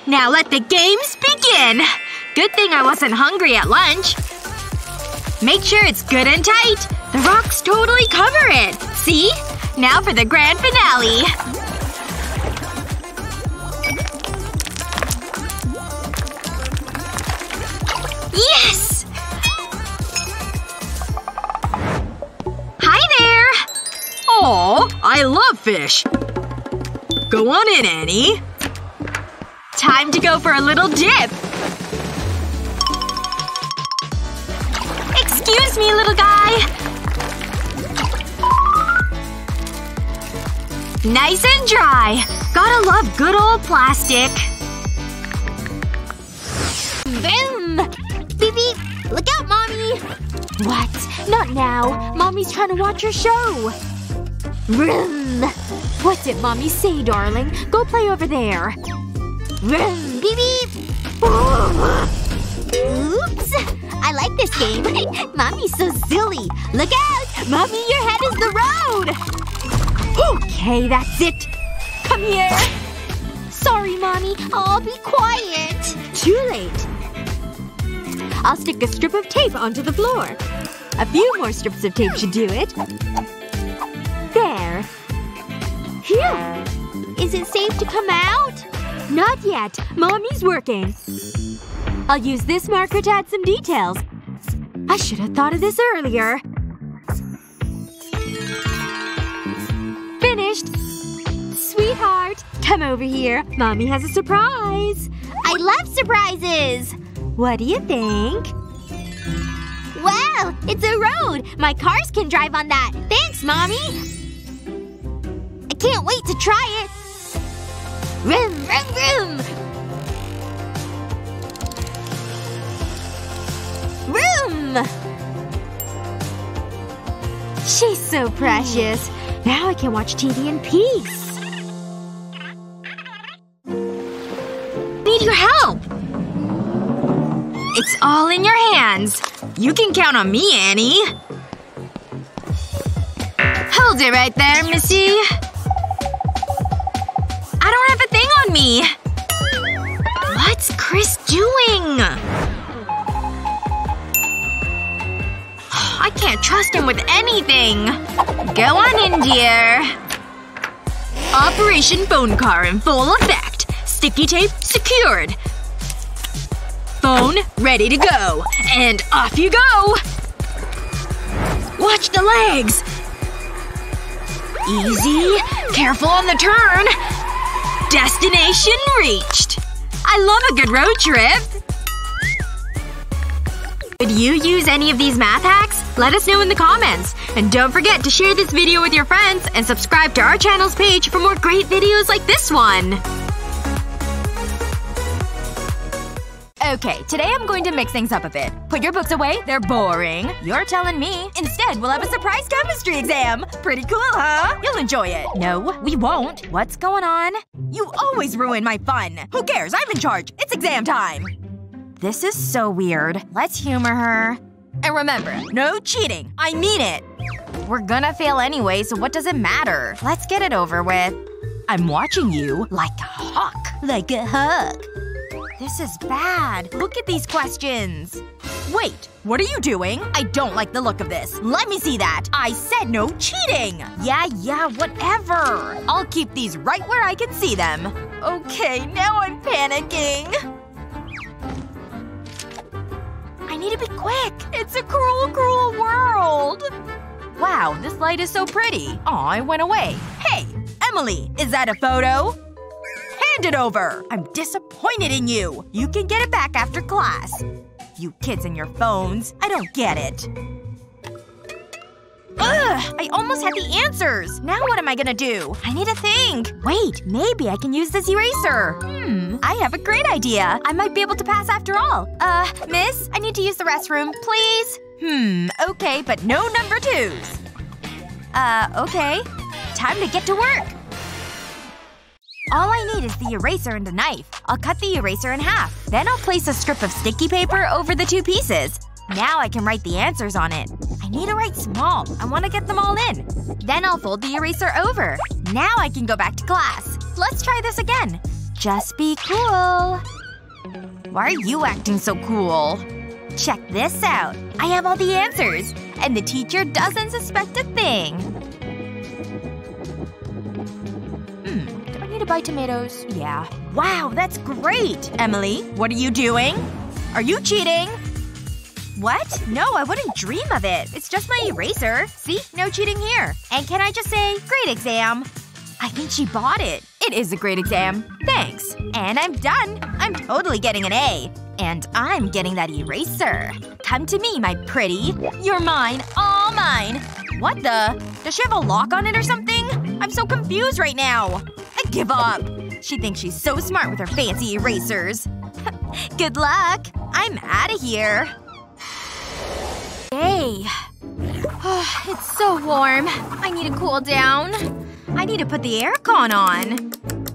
Now let the games begin! Good thing I wasn't hungry at lunch. Make sure it's good and tight. The rocks totally cover it. See? Now for the grand finale. Yes! Hi there! Aw, I love fish. Go on in, Annie. Time to go for a little dip. Excuse me, little guy. Nice and dry. Gotta love good old plastic. Boom! Beep beep! Look out, Mommy! What? Not now. Mommy's trying to watch her show. Vroom. What did Mommy say, darling? Go play over there. Vroom. Beep beep! Oops! I like this game. Mommy's so silly. Look out! Mommy, your head is the road! Okay, that's it. Come here. Sorry, Mommy. I'll be quiet. Too late. I'll stick a strip of tape onto the floor. A few more strips of tape should do it. There. Phew! Is it safe to come out? Not yet. Mommy's working. I'll use this marker to add some details. I should have thought of this earlier. Finished! Sweetheart, come over here. Mommy has a surprise. I love surprises! What do you think? Wow! It's a road! My cars can drive on that! Thanks, Mommy! I can't wait to try it! Vroom, vroom, vroom! Vroom! She's so precious. Now I can watch T V in peace. I need your help! It's all in your hands. You can count on me, Annie. Hold it right there, Missy. I don't have a thing on me. What's Chris doing? I can't trust him with anything. Go on in, dear. Operation Phone Car in full effect. Sticky tape secured. Phone ready to go. And off you go! Watch the legs! Easy. Careful on the turn. Destination reached. I love a good road trip. Did you use any of these math hacks? Let us know in the comments. And don't forget to share this video with your friends and subscribe to our channel's page for more great videos like this one. Okay, today I'm going to mix things up a bit. Put your books away, they're boring. You're telling me. Instead, we'll have a surprise chemistry exam! Pretty cool, huh? You'll enjoy it. No, we won't. What's going on? You always ruin my fun! Who cares? I'm in charge! It's exam time! This is so weird. Let's humor her. And remember, no cheating. I mean it! We're gonna fail anyway, so what does it matter? Let's get it over with. I'm watching you like a hawk. Like a hawk. This is bad. Look at these questions. Wait. What are you doing? I don't like the look of this. Let me see that. I said no cheating! Yeah, yeah, whatever. I'll keep these right where I can see them. Okay, now I'm panicking. I need to be quick. It's a cruel, cruel world. Wow, this light is so pretty. Aw, it went away. Hey! Emily! Is that a photo? Hand it over! I'm disappointed in you! You can get it back after class. You kids and your phones. I don't get it. Ugh! I almost had the answers! Now what am I gonna do? I need to think. Wait, maybe I can use this eraser. Hmm. I have a great idea. I might be able to pass after all. Uh, miss? I need to use the restroom, please? Hmm. Okay, but no number twos. Uh, okay. Time to get to work. All I need is the eraser and a knife. I'll cut the eraser in half. Then I'll place a strip of sticky paper over the two pieces. Now I can write the answers on it. I need to write small. I want to get them all in. Then I'll fold the eraser over. Now I can go back to class. Let's try this again. Just be cool. Why are you acting so cool? Check this out. I have all the answers. And the teacher doesn't suspect a thing. To buy tomatoes. Yeah. Wow, that's great! Emily, what are you doing? Are you cheating? What? No, I wouldn't dream of it. It's just my eraser. See? No cheating here. And can I just say, great exam. I think she bought it. It is a great exam. Thanks. And I'm done. I'm totally getting an A. And I'm getting that eraser. Come to me, my pretty. You're mine. All mine. What the? Does she have a lock on it or something? I'm so confused right now! I give up. She thinks she's so smart with her fancy erasers. Good luck! I'm outta here. Yay. Oh, it's so warm. I need to cool down. I need to put the aircon on.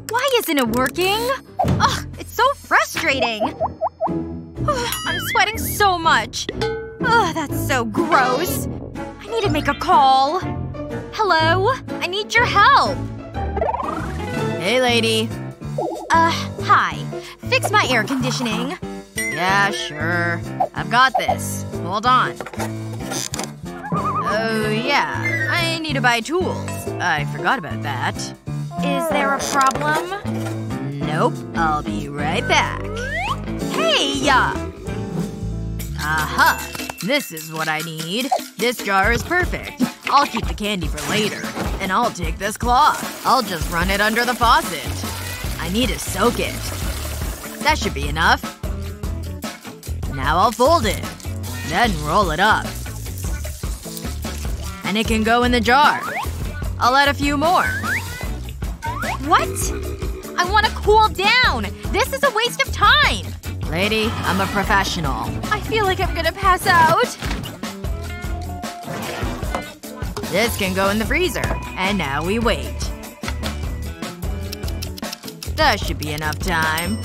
Why isn't it working? Ugh, it's so frustrating. Oh, I'm sweating so much. Ugh, that's so gross. I need to make a call. Hello? I need your help. Hey, lady. Uh, hi. Fix my air conditioning. Yeah, sure. I've got this. Hold on. Oh, yeah. I need to buy tools. I forgot about that. Is there a problem? Nope. I'll be right back. Hey-ya! Aha! This is what I need. This jar is perfect. I'll keep the candy for later. And I'll take this cloth. I'll just run it under the faucet. I need to soak it. That should be enough. Now I'll fold it. Then roll it up. And it can go in the jar. I'll add a few more. What? I want to cool down! This is a waste of time! Lady, I'm a professional. I feel like I'm gonna pass out. This can go in the freezer. And now we wait. That should be enough time.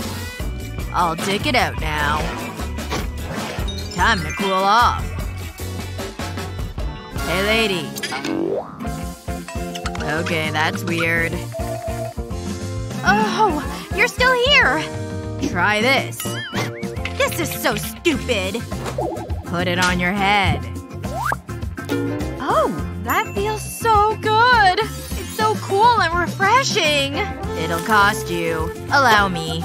I'll take it out now. Time to cool off. Hey, lady. Okay, that's weird. Oh, you're still here! Try this. This is so stupid. Put it on your head. Oh, that feels so good! It's so cool and refreshing! It'll cost you. Allow me.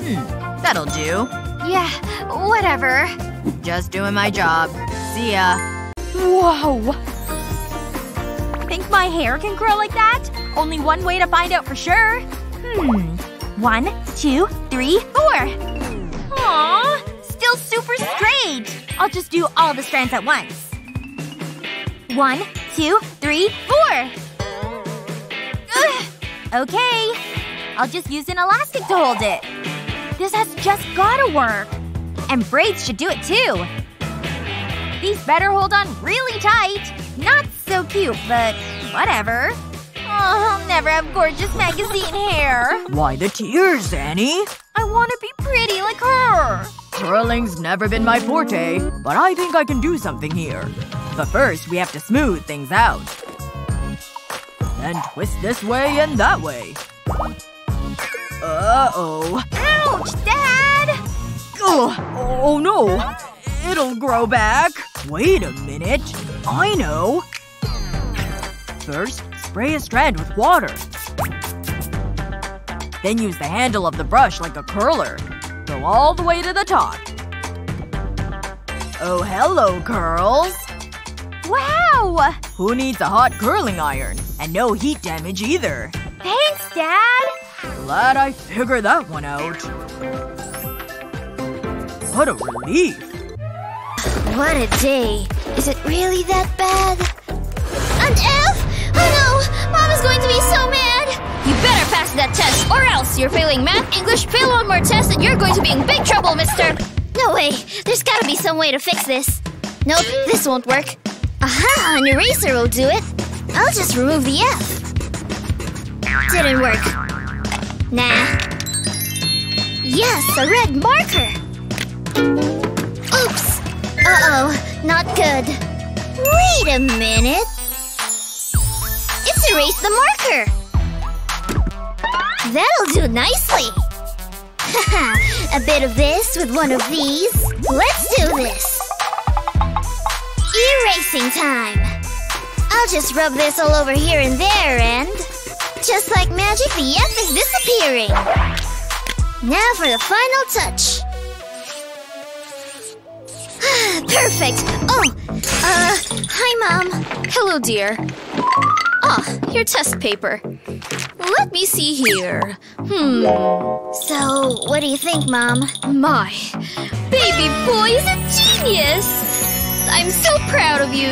Hmm, that'll do. Yeah, whatever. Just doing my job. See ya. Whoa! Think my hair can grow like that? Only one way to find out for sure. Hmm. One, two, three, four. Aw, still super straight. I'll just do all the strands at once. One, two, three, four. Ugh. Okay. I'll just use an elastic to hold it. This has just gotta work. And braids should do it too. These better hold on really tight. Not so cute, but whatever. Oh, I'll never have gorgeous magazine hair. Why the tears, Annie? I want to be pretty like her. Curling's never been my forte, but I think I can do something here. But first, we have to smooth things out. Then twist this way and that way. Uh-oh. Ouch, Dad! Ugh. Oh no. It'll grow back. Wait a minute. I know. First, spray a strand with water. Then use the handle of the brush like a curler. Go all the way to the top. Oh, hello, curls. Wow! Who needs a hot curling iron? And no heat damage either. Thanks, Dad! Glad I figured that one out. What a relief. What a day. Is it really that bad? An elf? Oh no! Mama's going to be so mad! You better pass that test, or else you're failing math, English, fail one more test, and you're going to be in big trouble, mister! No way! There's gotta be some way to fix this. Nope, this won't work. Aha! An eraser will do it! I'll just remove the F. Didn't work. Nah. Yes, a red marker! Oops! Uh-oh, not good. Wait a minute! Let's erase the marker! That'll do nicely! Haha! A bit of this with one of these. Let's do this! Erasing time! I'll just rub this all over here and there and… just like magic, the F is disappearing! Now for the final touch! Perfect! Oh! Uh, hi, Mom. Hello, dear. Ah, your test paper. Let me see here. Hmm. So, what do you think, Mom? My. Baby boy is a genius! I'm so proud of you.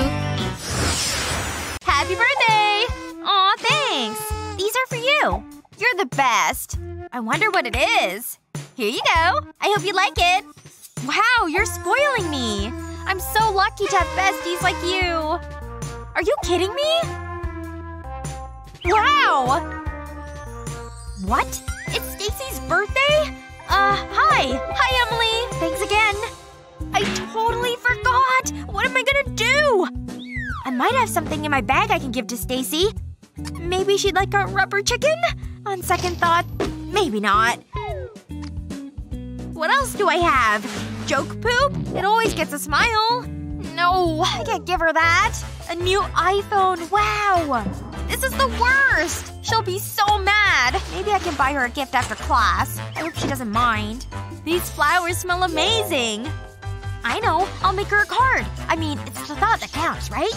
Happy birthday! Aw, thanks! These are for you! You're the best! I wonder what it is. Here you go! I hope you like it! Wow, you're spoiling me! I'm so lucky to have besties like you! Are you kidding me? Wow! What? It's Stacy's birthday? Uh, hi! Hi, Emily! Thanks again! I totally forgot! What am I gonna do? I might have something in my bag I can give to Stacy. Maybe she'd like a rubber chicken? On second thought, maybe not. What else do I have? Joke poop? It always gets a smile. No, I can't give her that. A new iPhone, wow! This is the worst! She'll be so mad! Maybe I can buy her a gift after class. I hope she doesn't mind. These flowers smell amazing! I know. I'll make her a card. I mean, it's the thought that counts, right?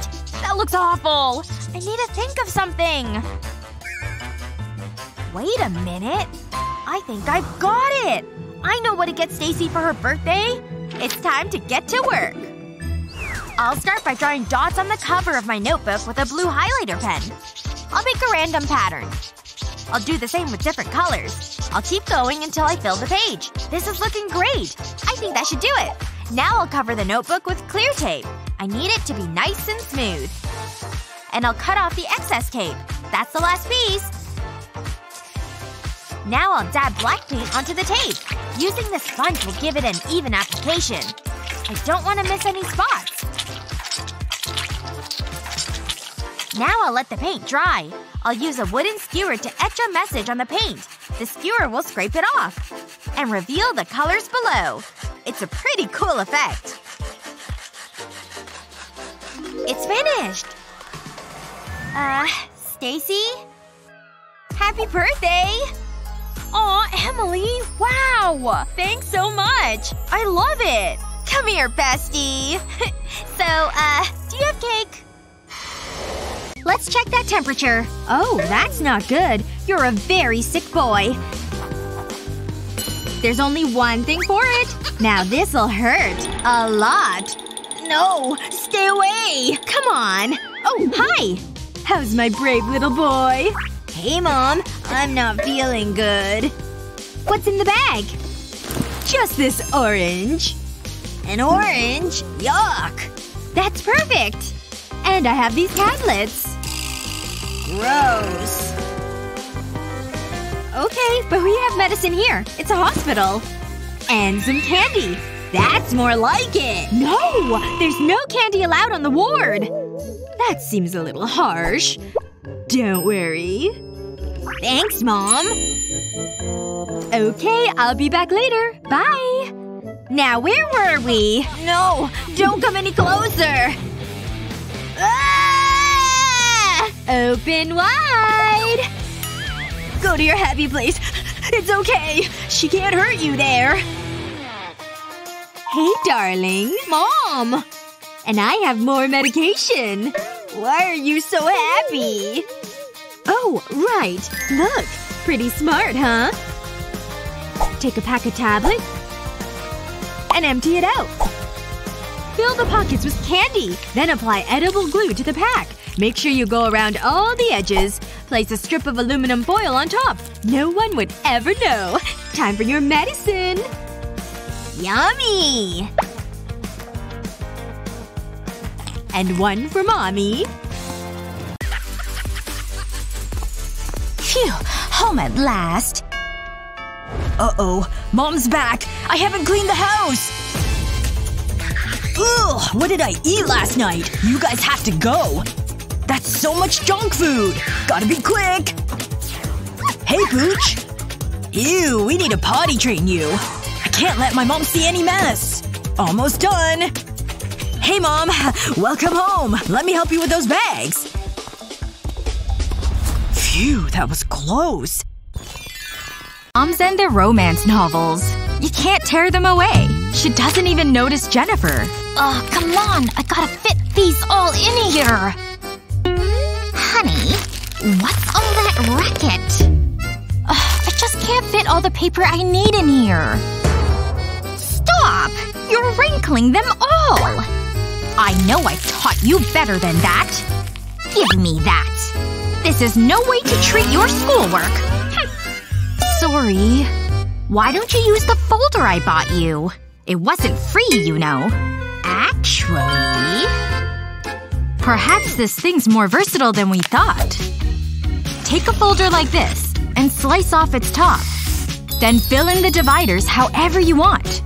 That looks awful! I need to think of something! Wait a minute. I think I've got it! I know what to get Stacy for her birthday! It's time to get to work! I'll start by drawing dots on the cover of my notebook with a blue highlighter pen. I'll make a random pattern. I'll do the same with different colors. I'll keep going until I fill the page. This is looking great! I think that should do it! Now I'll cover the notebook with clear tape. I need it to be nice and smooth. And I'll cut off the excess tape. That's the last piece! Now I'll dab black paint onto the tape. Using the sponge will give it an even application. I don't want to miss any spots. Now I'll let the paint dry. I'll use a wooden skewer to etch a message on the paint. The skewer will scrape it off. And reveal the colors below. It's a pretty cool effect. It's finished! Uh, Stacy? Happy birthday! Aw, Emily! Wow! Thanks so much! I love it! Come here, bestie! So, uh, do you have cake? Let's check that temperature. Oh, that's not good. You're a very sick boy. There's only one thing for it. Now this'll hurt. A lot. No! Stay away! Come on! Oh, hi! How's my brave little boy? Hey, Mom. I'm not feeling good. What's in the bag? Just this orange. An orange? Yuck! That's perfect! And I have these tablets. Gross. Okay, but we have medicine here. It's a hospital. And some candy. That's more like it! No! There's no candy allowed on the ward! That seems a little harsh. Don't worry. Thanks, Mom. Okay, I'll be back later. Bye! Now where were we? No! Don't come any closer! Ah! Open wide! Go to your happy place. It's okay. She can't hurt you there. Hey, darling. Mom! And I have more medication. Why are you so happy? Oh, right. Look. Pretty smart, huh? Take a pack of tablets and empty it out. Fill the pockets with candy. Then apply edible glue to the pack. Make sure you go around all the edges. Place a strip of aluminum foil on top. No one would ever know. Time for your medicine! Yummy! And one for Mommy. Phew. Home at last. Uh-oh. Mom's back. I haven't cleaned the house! Ugh! What did I eat last night? You guys have to go! That's so much junk food! Gotta be quick! Hey, Pooch! Ew, we need to potty train you. I can't let my mom see any mess. Almost done. Hey, Mom. Welcome home. Let me help you with those bags. Phew, that was close. Moms and their romance novels. You can't tear them away. She doesn't even notice Jennifer. Oh, come on! I gotta fit these all in here! Honey, what's all that racket? Ugh, I just can't fit all the paper I need in here. Stop! You're wrinkling them all! I know I taught you better than that. Give me that. This is no way to treat your schoolwork. Sorry. Why don't you use the folder I bought you? It wasn't free, you know. Actually… Perhaps this thing's more versatile than we thought. Take a folder like this, and slice off its top. Then fill in the dividers however you want.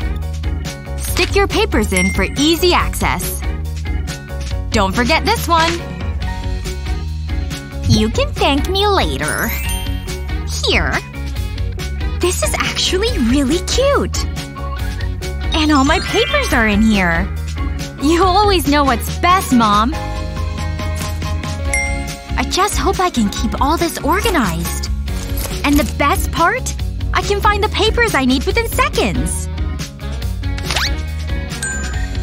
Stick your papers in for easy access. Don't forget this one! You can thank me later. Here. This is actually really cute! And all my papers are in here! You always know what's best, Mom! I just hope I can keep all this organized. And the best part? I can find the papers I need within seconds!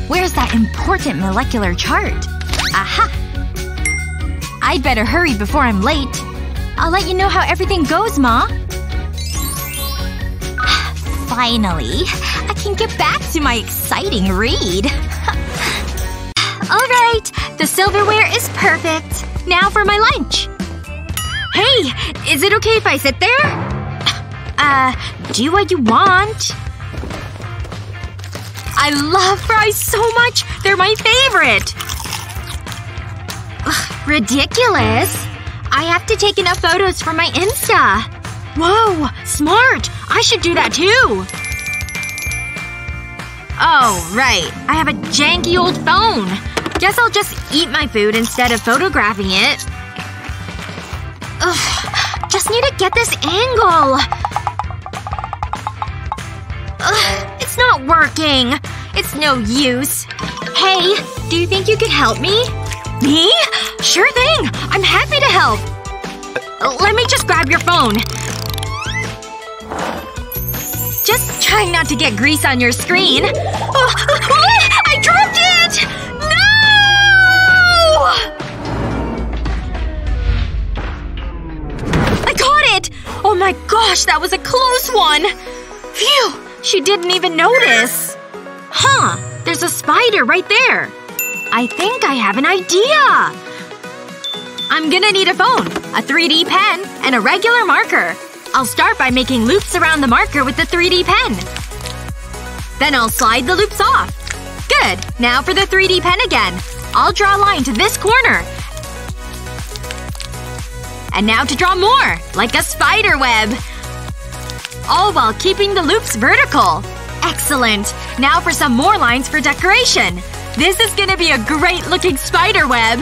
Where's that important molecular chart? Aha! I'd better hurry before I'm late. I'll let you know how everything goes, Ma! Finally, I can get back to my exciting read. Alright, the silverware is perfect. Now for my lunch. Hey, is it okay if I sit there? Uh, do what you want. I love fries so much! They're my favorite! Ugh, ridiculous. I have to take enough photos for my Insta. Whoa, smart! I should do that too! Oh, right. I have a janky old phone. Guess I'll just eat my food instead of photographing it. Ugh. Just need to get this angle. Ugh. It's not working. It's no use. Hey, do you think you could help me? Me? Sure thing! I'm happy to help! Let me just grab your phone. Just try not to get grease on your screen. Oh, I dropped it! No! I got it! Oh my gosh, that was a close one! Phew! She didn't even notice. Huh. There's a spider right there. I think I have an idea! I'm gonna need a phone, a three D pen, and a regular marker. I'll start by making loops around the marker with the three D pen. Then I'll slide the loops off. Good. Now for the three D pen again. I'll draw a line to this corner. And now to draw more! Like a spider web! All while keeping the loops vertical. Excellent. Now for some more lines for decoration. This is gonna be a great-looking spider web.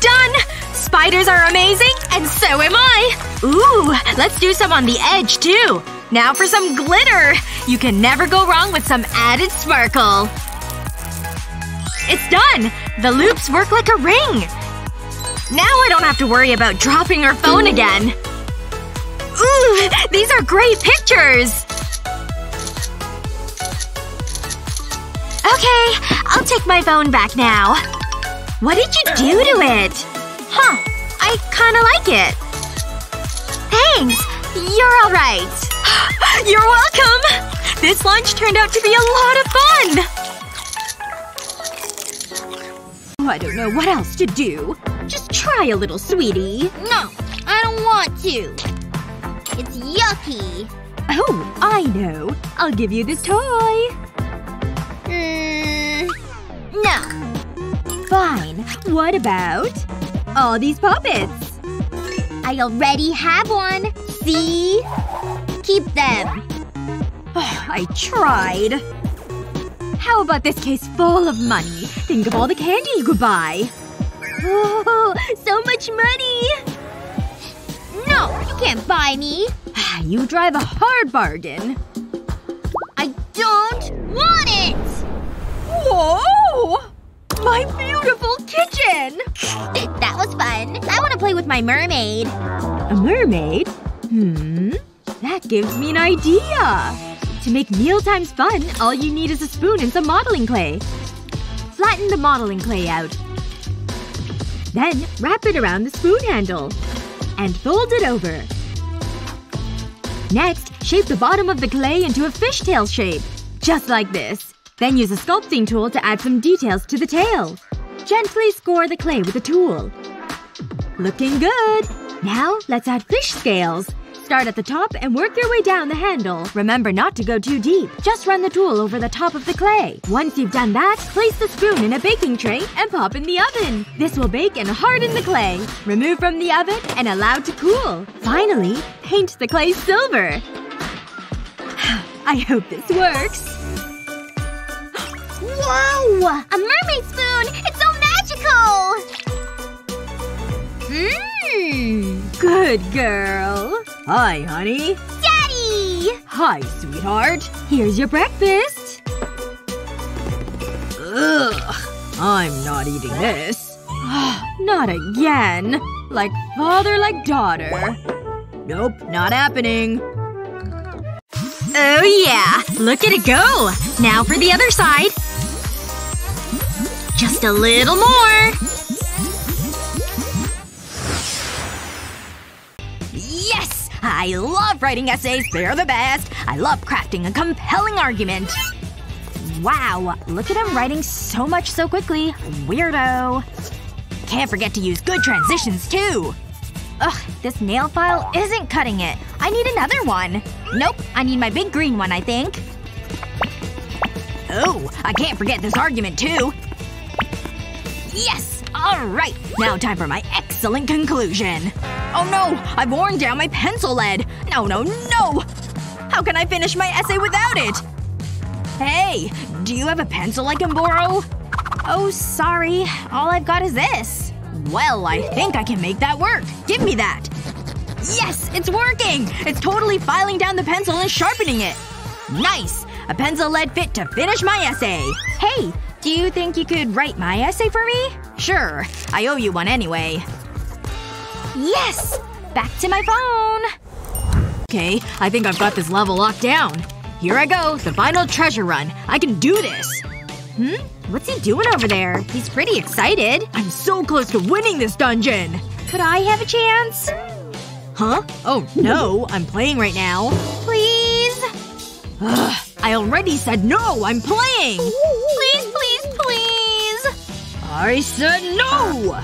Done! Spiders are amazing, and so am I! Ooh, let's do some on the edge, too! Now for some glitter! You can never go wrong with some added sparkle. It's done! The loops work like a ring! Now I don't have to worry about dropping our phone again. Ooh, these are great pictures! Okay, I'll take my phone back now. What did you do to it? Huh. I kinda like it. Thanks. You're alright. You're welcome! This lunch turned out to be a lot of fun! Oh, I don't know what else to do. Just try a little, sweetie. No. I don't want to. It's yucky. Oh, I know. I'll give you this toy. Mmm… No. Fine. What about… all these puppets? I already have one. See? Keep them. Oh, I tried. How about this case full of money? Think of all the candy you could buy. Oh, so much money! No! You can't buy me! You drive a hard bargain. I don't want it! Whoa! My beautiful kitchen! That was fun. I want to play with my mermaid. A mermaid? Hmm. That gives me an idea. To make mealtimes fun, all you need is a spoon and some modeling clay. Flatten the modeling clay out. Then wrap it around the spoon handle. And fold it over. Next, shape the bottom of the clay into a fishtail shape. Just like this. Then use a sculpting tool to add some details to the tail. Gently score the clay with a tool. Looking good! Now, let's add fish scales. Start at the top and work your way down the handle. Remember not to go too deep. Just run the tool over the top of the clay. Once you've done that, place the spoon in a baking tray and pop in the oven. This will bake and harden the clay. Remove from the oven and allow to cool. Finally, paint the clay silver. I hope this works. Whoa! A mermaid spoon! It's so magical! Mmm! Good girl. Hi, honey. Daddy! Hi, sweetheart. Here's your breakfast. Ugh. I'm not eating this. Not again. Like father, like daughter. Nope, not happening. Oh yeah! Look at it go! Now for the other side. Just a little more. I love writing essays, they're the best! I love crafting a compelling argument! Wow, look at him writing so much so quickly. Weirdo. Can't forget to use good transitions, too! Ugh, this nail file isn't cutting it. I need another one. Nope, I need my big green one, I think. Oh, I can't forget this argument, too. Yes! Alright! Now time for my excellent conclusion. Oh no! I've worn down my pencil lead! No, no, no! How can I finish my essay without it? Hey! Do you have a pencil I can borrow? Oh, sorry. All I've got is this. Well, I think I can make that work. Give me that. Yes! It's working! It's totally filing down the pencil and sharpening it. Nice! A pencil lead fit to finish my essay. Hey! Do you think you could write my essay for me? Sure. I owe you one anyway. Yes! Back to my phone! Okay, I think I've got this level locked down. Here I go, the final treasure run. I can do this! Hmm? What's he doing over there? He's pretty excited. I'm so close to winning this dungeon! Could I have a chance? Huh? Oh no, I'm playing right now. Please? Ugh, I already said no! I'm playing! Please, please! I said no!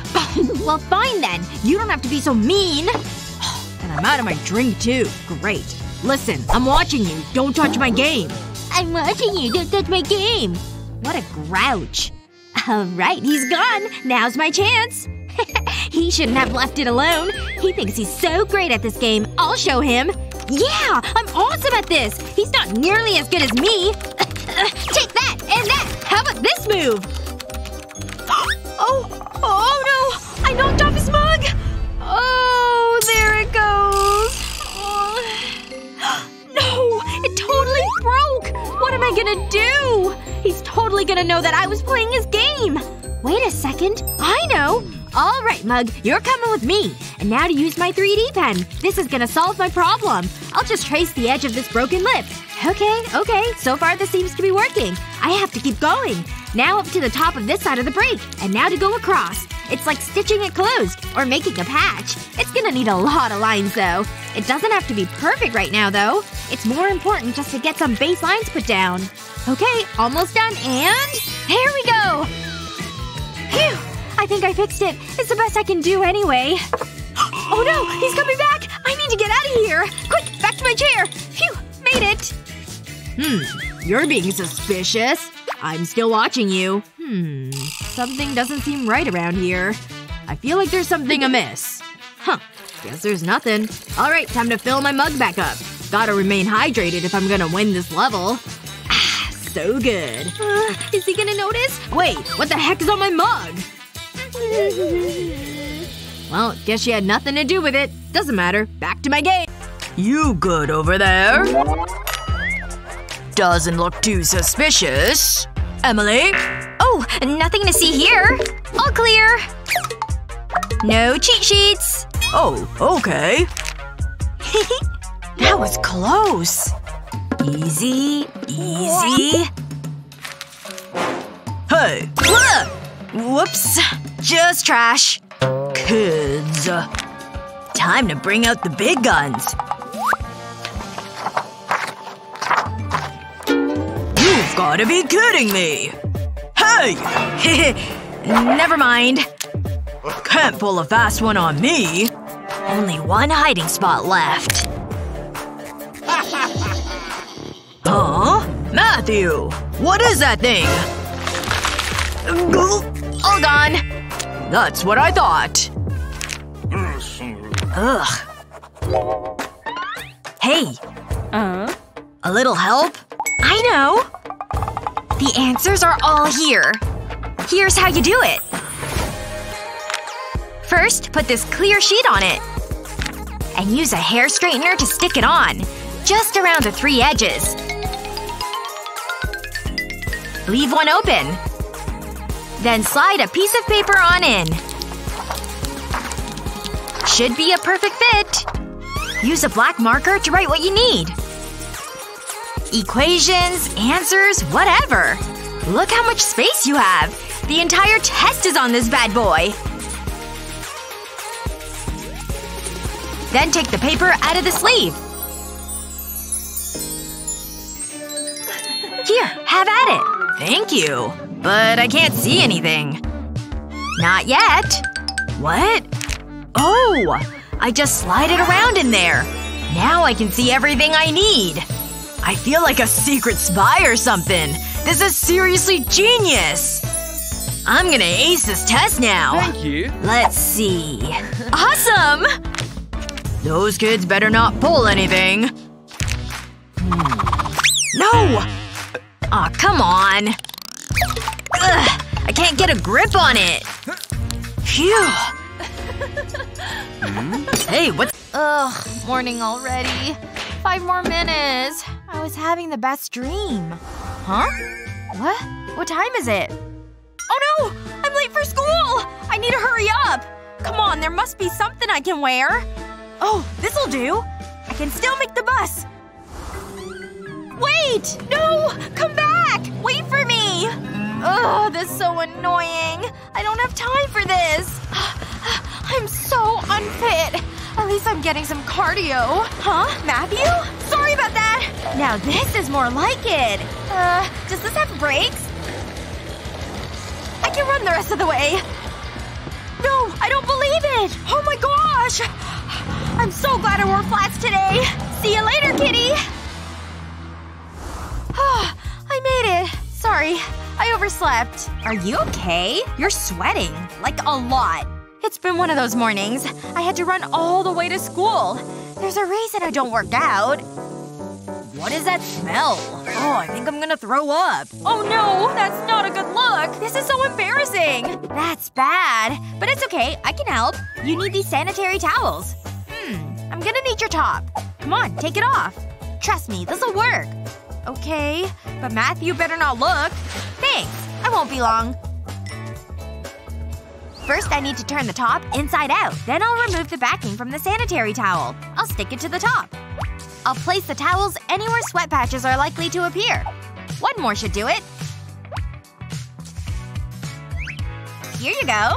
Well, fine then. You don't have to be so mean. And I'm out of my drink, too. Great. Listen, I'm watching you. Don't touch my game. I'm watching you. Don't touch my game. What a grouch. Alright, he's gone. Now's my chance. He shouldn't have left it alone. He thinks he's so great at this game. I'll show him. Yeah! I'm awesome at this! He's not nearly as good as me. Take that! And that! How about this move? Oh! Oh no! I knocked off his mug! Oh, there it goes. Oh. No! It totally broke! What am I gonna do? He's totally gonna know that I was playing his game! Wait a second. I know! Alright, mug. You're coming with me. And now to use my three D pen. This is gonna solve my problem. I'll just trace the edge of this broken lip. Okay, okay. So far this seems to be working. I have to keep going. Now up to the top of this side of the break. And now to go across. It's like stitching it closed. Or making a patch. It's gonna need a lot of lines, though. It doesn't have to be perfect right now, though. It's more important just to get some base lines put down. Okay, almost done. And… here we go! Phew! I think I fixed it. It's the best I can do anyway. Oh no! He's coming back! I need to get out of here! Quick! Back to my chair! Phew! Made it! Hmm. You're being suspicious. I'm still watching you. Hmm. Something doesn't seem right around here. I feel like there's something amiss. Huh. Guess there's nothing. Alright, time to fill my mug back up. Gotta remain hydrated if I'm gonna win this level. Ah, so good. Uh, is he gonna notice? Wait, what the heck is on my mug? Well, guess she had nothing to do with it. Doesn't matter. Back to my game. You good over there? Doesn't look too suspicious. Emily? Oh, nothing to see here. All clear. No cheat sheets. Oh, okay. That was close. Easy. Easy. Hey. Whoa. Whoops. Just trash. Kids. Time to bring out the big guns. Gotta be kidding me! Hey! Never mind. Can't pull a fast one on me. Only one hiding spot left. Huh? Matthew! What is that thing? All gone. That's what I thought. Ugh. Hey. Uh? A little help? I know. The answers are all here. Here's how you do it. First, put this clear sheet on it. And use a hair straightener to stick it on. Just around the three edges. Leave one open. Then slide a piece of paper on in. Should be a perfect fit. Use a black marker to write what you need. Equations, answers, whatever. Look how much space you have! The entire test is on this bad boy! Then take the paper out of the sleeve. Here, have at it. Thank you. But I can't see anything. Not yet. What? Oh! I just slide it around in there. Now I can see everything I need. I feel like a secret spy or something. This is seriously genius! I'm gonna ace this test now. Thank you. Let's see. Awesome! Those kids better not pull anything. No! Aw, oh, come on. Ugh, I can't get a grip on it. Phew. Hey, what's… Ugh, morning already. Five more minutes. I was having the best dream. Huh? What? What time is it? Oh no! I'm late for school! I need to hurry up! Come on, there must be something I can wear. Oh, this'll do. I can still make the bus. Wait! No! Come back! Wait for me! Ugh, this is so annoying. I don't have time for this. I'm so unfit. At least I'm getting some cardio. Huh? Matthew? Sorry about that! Now this is more like it. Uh, does this have brakes? I can run the rest of the way. No, I don't believe it! Oh my gosh! I'm so glad I wore flats today. See you later, kitty! Oh, I made it. Sorry. I overslept. Are you okay? You're sweating. Like, a lot. It's been one of those mornings. I had to run all the way to school. There's a reason I don't work out. What is that smell? Oh, I think I'm gonna throw up. Oh no! That's not a good look! This is so embarrassing! That's bad. But it's okay. I can help. You need these sanitary towels. Hmm. I'm gonna need your top. Come on, take it off. Trust me, this'll work. Okay. But Matthew better not look. Thanks. I won't be long. First, I need to turn the top inside out. Then I'll remove the backing from the sanitary towel. I'll stick it to the top. I'll place the towels anywhere sweat patches are likely to appear. One more should do it. Here you go.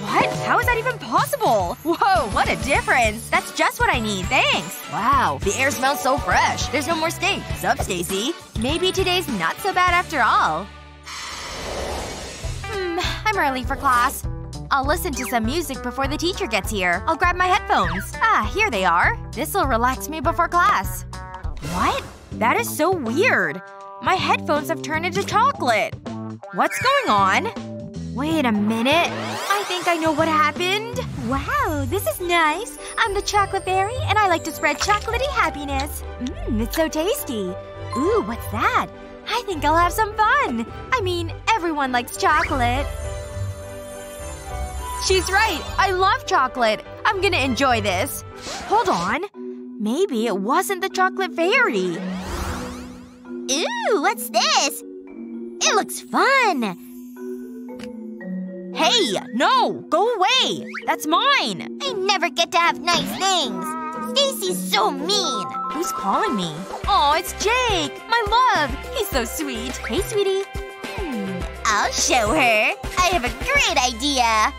What? How is that even possible? Whoa, what a difference! That's just what I need, thanks! Wow, the air smells so fresh. There's no more stink. Sup, Stacy? Maybe today's not so bad after all. I'm early for class. I'll listen to some music before the teacher gets here. I'll grab my headphones. Ah, here they are. This'll relax me before class. What? That is so weird. My headphones have turned into chocolate. What's going on? Wait a minute. I think I know what happened. Wow, this is nice. I'm the chocolate fairy and I like to spread chocolatey happiness. Mmm, it's so tasty. Ooh, what's that? I think I'll have some fun. I mean, everyone likes chocolate. She's right! I love chocolate! I'm gonna enjoy this. Hold on. Maybe it wasn't the chocolate fairy. Ooh, what's this? It looks fun! Hey! No! Go away! That's mine! I never get to have nice things! Stacy's so mean! Who's calling me? Aw, it's Jake! My love! He's so sweet. Hey, sweetie. Hmm. I'll show her. I have a great idea.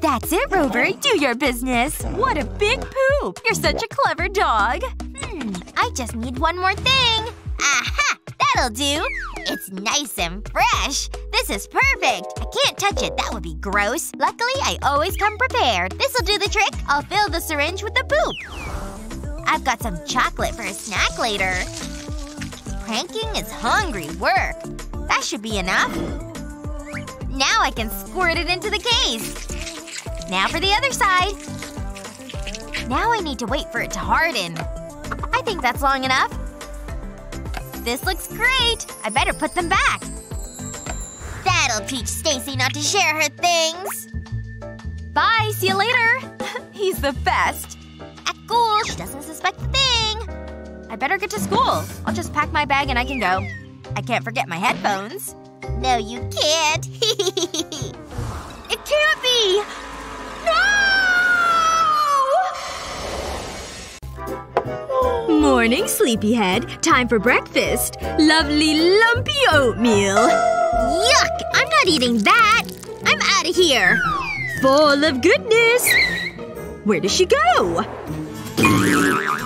That's it, Rover. Do your business. What a big poop. You're such a clever dog. Hmm. I just need one more thing. Aha! That'll do! It's nice and fresh! This is perfect! I can't touch it, that would be gross. Luckily, I always come prepared. This'll do the trick. I'll fill the syringe with the poop. I've got some chocolate for a snack later. Pranking is hungry work. That should be enough. Now I can squirt it into the case. Now for the other side. Now I need to wait for it to harden. I think that's long enough. This looks great! I better put them back. That'll teach Stacy not to share her things. Bye, see you later. He's the best. At school, she doesn't suspect a thing. I better get to school. I'll just pack my bag and I can go. I can't forget my headphones. No, you can't. It can't be! Morning, sleepyhead. Time for breakfast. Lovely lumpy oatmeal. Yuck! I'm not eating that! I'm out of here! Full of goodness! Where does she go?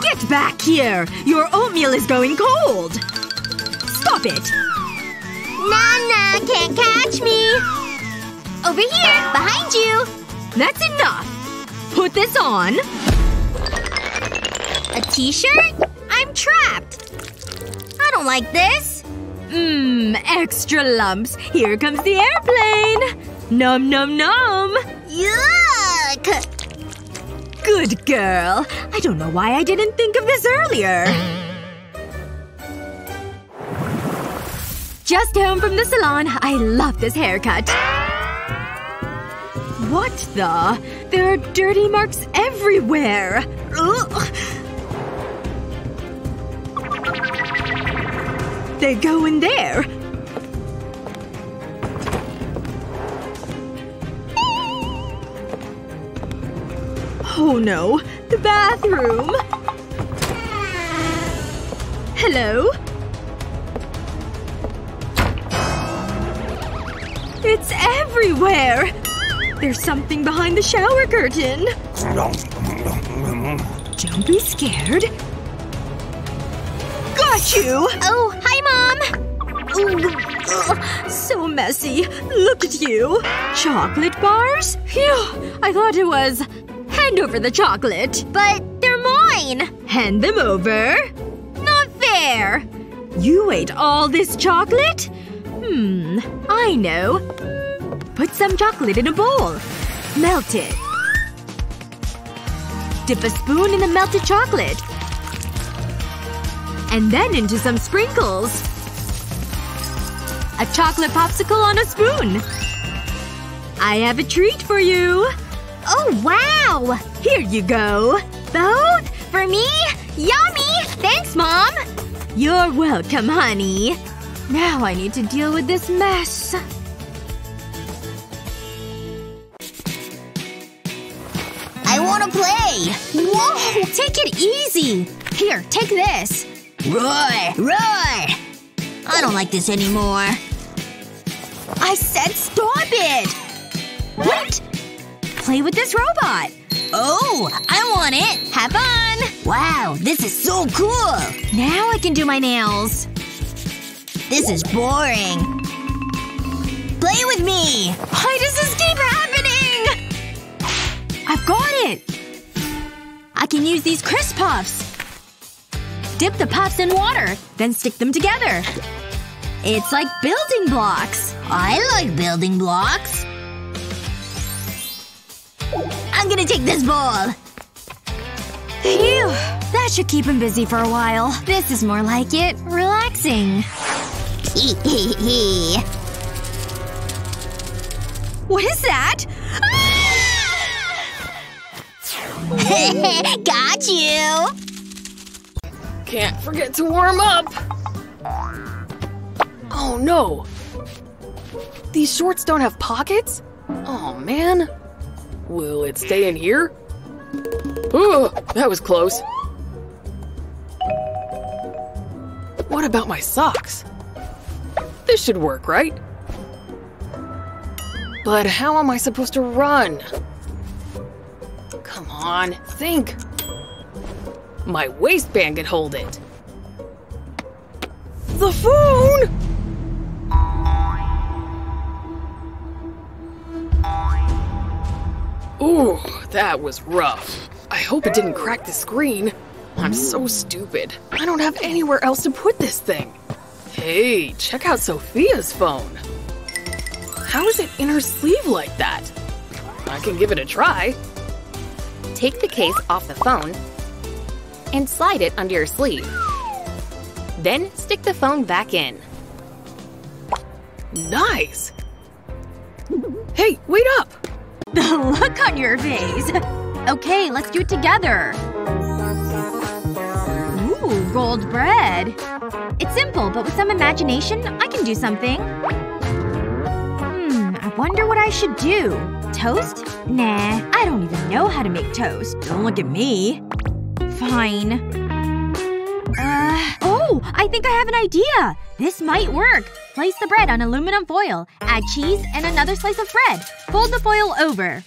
Get back here! Your oatmeal is going cold! Stop it! Nana, can't catch me! Over here! Behind you! That's enough! Put this on. A t-shirt? I'm trapped! I don't like this! Mmm, extra lumps. Here comes the airplane! Nom nom nom! Yuck! Good girl. I don't know why I didn't think of this earlier. Just home from the salon. I love this haircut. What the? There are dirty marks everywhere! Ugh! They go in there. Oh no. The bathroom. Hello? It's everywhere! There's something behind the shower curtain. Don't be scared. Got you! Oh, hi, Mom! Ooh, ugh, so messy. Look at you. Chocolate bars? Phew. I thought it was… Hand over the chocolate. But they're mine! Hand them over. Not fair! You ate all this chocolate? Hmm. I know. Put some chocolate in a bowl. Melt it. Dip a spoon in the melted chocolate. And then into some sprinkles. A chocolate popsicle on a spoon. I have a treat for you. Oh, wow! Here you go. Both? For me? Yummy! Thanks, Mom! You're welcome, honey. Now I need to deal with this mess. I wanna play! Whoa! Take it easy! Here, take this. Roar! Roar! I don't like this anymore. I said stop it! What? Play with this robot! Oh! I want it! Have fun! Wow, this is so cool! Now I can do my nails. This is boring. Play with me! Why does this keep happening? I've got it! I can use these crisp puffs. Dip the puffs in water, then stick them together. It's like building blocks. I like building blocks. I'm gonna take this bowl. Phew. That should keep him busy for a while. This is more like it. Relaxing. What is that? Ah! Got you! Can't forget to warm up! Oh no! These shorts don't have pockets? Oh man. Will it stay in here? Ooh, that was close. What about my socks? This should work, right? But how am I supposed to run? Come on, think! My waistband could hold it. the phone! Ooh, that was rough. I hope it didn't crack the screen. I'm so stupid. I don't have anywhere else to put this thing. Hey, check out Sophia's phone. How is it in her sleeve like that? I can give it a try. Take the case off the phone and slide it under your sleeve. Then stick the phone back in. Nice! Hey, wait up! The look on your face! Okay, let's do it together! Ooh, rolled bread! It's simple, but with some imagination, I can do something. Hmm, I wonder what I should do. Toast? Nah, I don't even know how to make toast. Don't look at me. Fine. Uh, oh! I think I have an idea! This might work! Place the bread on aluminum foil. Add cheese and another slice of bread. Fold the foil over.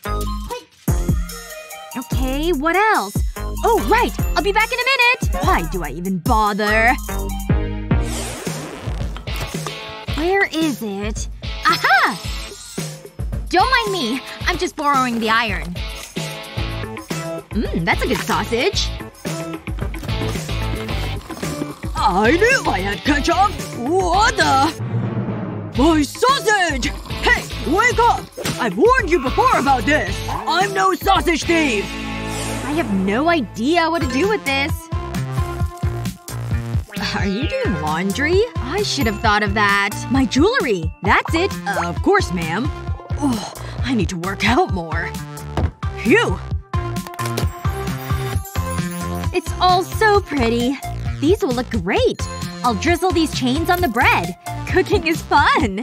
Okay, what else? Oh, right! I'll be back in a minute! Why do I even bother? Where is it? Aha! Don't mind me. I'm just borrowing the iron. Mmm, that's a good sausage. I knew I had ketchup! What the… My sausage! Hey, wake up! I've warned you before about this! I'm no sausage thief! I have no idea what to do with this. Are you doing laundry? I should have thought of that. My jewelry! That's it! Uh, of course, ma'am. Oh, I need to work out more. Phew! It's all so pretty. These will look great! I'll drizzle these chains on the bread! Cooking is fun!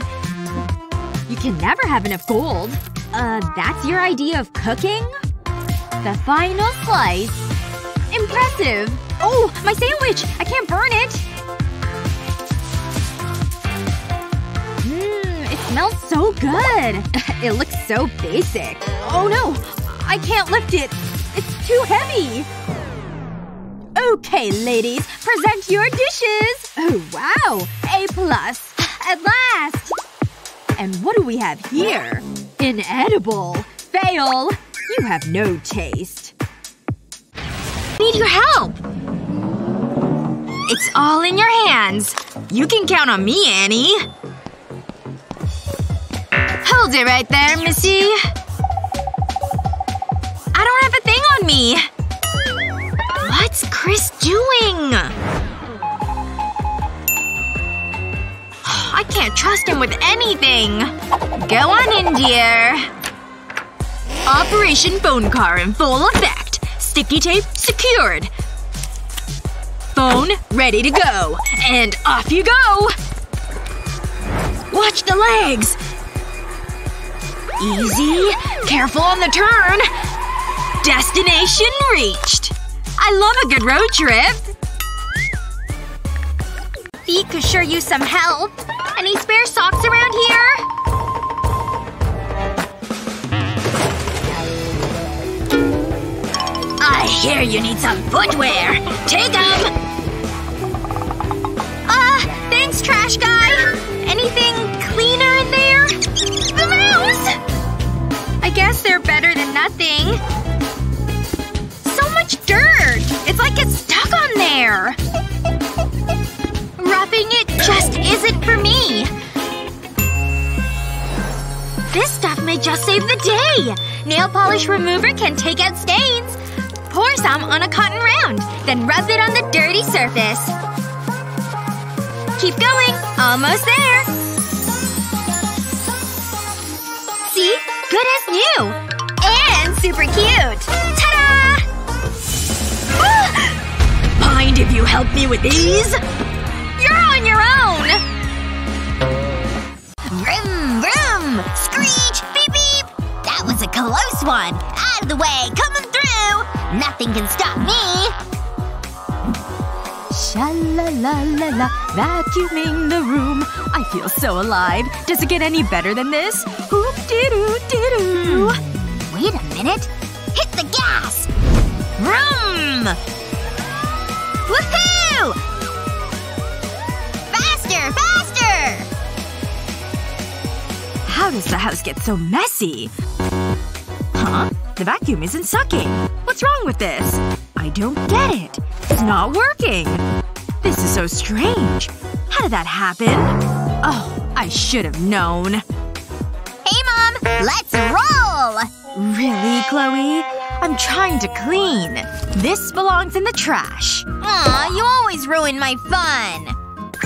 You can never have enough gold. Uh, that's your idea of cooking? The final slice. Impressive! Oh! My sandwich! I can't burn it! Mmm, it smells so good! It looks so basic. Oh no! I can't lift it! It's too heavy! Okay, ladies. Present your dishes! Oh, wow! A plus! At last! And what do we have here? Inedible. Fail! You have no taste. I need your help! It's all in your hands. You can count on me, Annie. Hold it right there, Missy. I don't have a thing on me! What's Chris doing? I can't trust him with anything. Go on in, dear. Operation Phone Car in full effect. Sticky tape secured. Phone ready to go. And off you go! Watch the legs! Easy. Careful on the turn. Destination reached. I love a good road trip! Feet could sure use some help. Any spare socks around here? I hear you need some footwear. Take 'em! Uh, thanks, trash guy. Anything cleaner in there? The mouse! I guess they're better than nothing. Dirt! It's like it's stuck on there! Roughing it just isn't for me! This stuff may just save the day! Nail polish remover can take out stains! Pour some on a cotton round, then rub it on the dirty surface. Keep going! Almost there! See? Good as new! And super cute! Ta-da! Mind if you help me with these? You're on your own! Vroom vroom! Screech! Beep beep! That was a close one! Out of the way! Coming through! Nothing can stop me! Sha-la-la-la-la, vacuuming the room. I feel so alive. Does it get any better than this? Hoop-dee-doo-dee-doo. Hmm. Wait a minute. Hit the gas! Vroom! Woohoo! Faster! does the house get so messy? Huh? The vacuum isn't sucking. What's wrong with this? I don't get it. It's not working. This is so strange. How did that happen? Oh, I should have known. Hey, Mom! Let's roll! Really, Chloe? I'm trying to clean. This belongs in the trash. Aw, you always ruin my fun.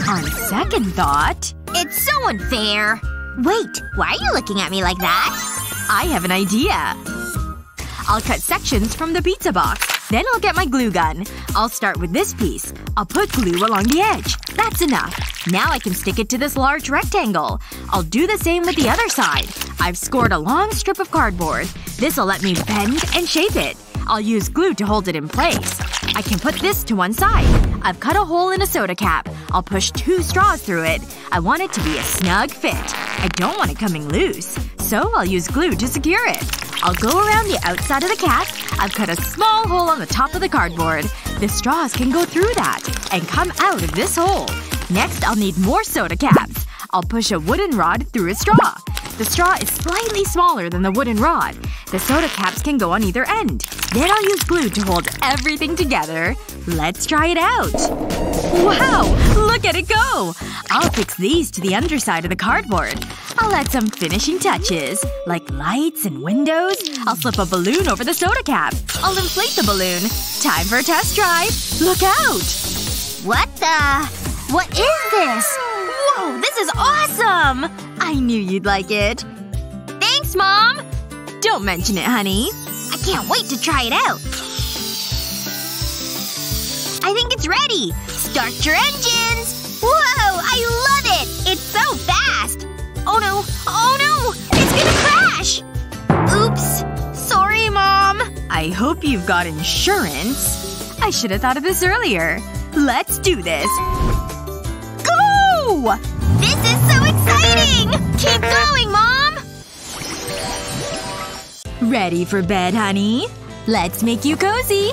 On second thought… It's so unfair. Wait, why are you looking at me like that? I have an idea. I'll cut sections from the pizza box. Then I'll get my glue gun. I'll start with this piece. I'll put glue along the edge. That's enough. Now I can stick it to this large rectangle. I'll do the same with the other side. I've scored a long strip of cardboard. This'll let me bend and shape it. I'll use glue to hold it in place. I can put this to one side. I've cut a hole in a soda cap. I'll push two straws through it. I want it to be a snug fit. I don't want it coming loose. So I'll use glue to secure it. I'll go around the outside of the cap. I've cut a small hole on the top of the cardboard. The straws can go through that and come out of this hole. Next, I'll need more soda caps. I'll push a wooden rod through a straw. The straw is slightly smaller than the wooden rod. The soda caps can go on either end. Then I'll use glue to hold everything together. Let's try it out. Wow! Look at it go! I'll fix these to the underside of the cardboard. I'll add some finishing touches. Like lights and windows. I'll slip a balloon over the soda cap. I'll inflate the balloon. Time for a test drive. Look out! What the… What is this? Whoa! This is awesome! I knew you'd like it. Thanks, Mom! Don't mention it, honey. I can't wait to try it out. I think it's ready! Start your engines! Whoa! I love it! It's so fast! Oh no! Oh no! It's gonna crash! Oops. Sorry, Mom. I hope you've got insurance. I should have thought of this earlier. Let's do this. Go! This is so exciting! Keep going, Mom! Ready for bed, honey? Let's make you cozy.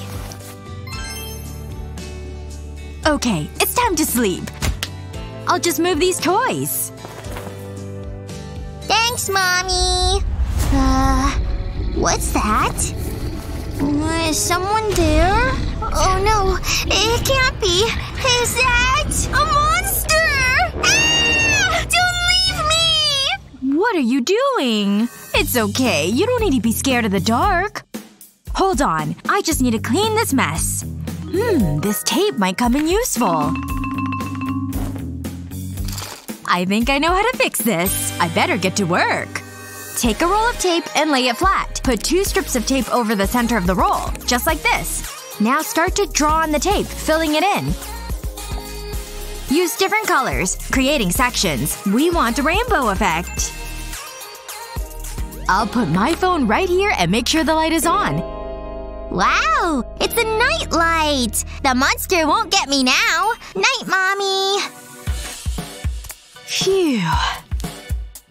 Okay, it's time to sleep. I'll just move these toys. Thanks, Mommy. Uh… What's that? Uh, is someone there? Oh no. It can't be. Is that… a monster? Ah! Don't leave me! What are you doing? It's okay. You don't need to be scared of the dark. Hold on. I just need to clean this mess. Hmm, this tape might come in useful. I think I know how to fix this. I better get to work. Take a roll of tape and lay it flat. Put two strips of tape over the center of the roll. Just like this. Now start to draw on the tape, filling it in. Use different colors, creating sections. We want a rainbow effect. I'll put my phone right here and make sure the light is on. Wow! It's a night light! The monster won't get me now! Night, Mommy! Phew.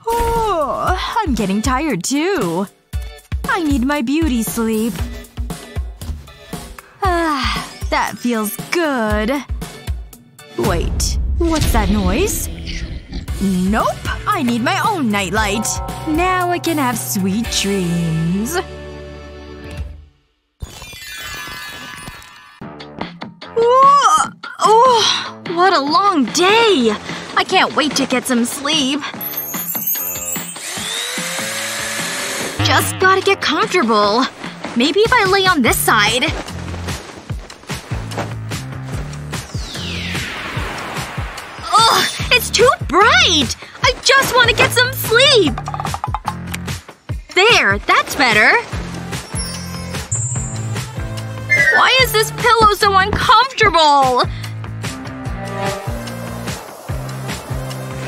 Oh, I'm getting tired, too. I need my beauty sleep. Ah, that feels good. Wait. What's that noise? Nope! I need my own nightlight. Now I can have sweet dreams. Oh, what a long day! I can't wait to get some sleep. Just gotta get comfortable. Maybe if I lay on this side. Ugh! It's too bright! I just want to get some sleep! There, that's better. Why is this pillow so uncomfortable?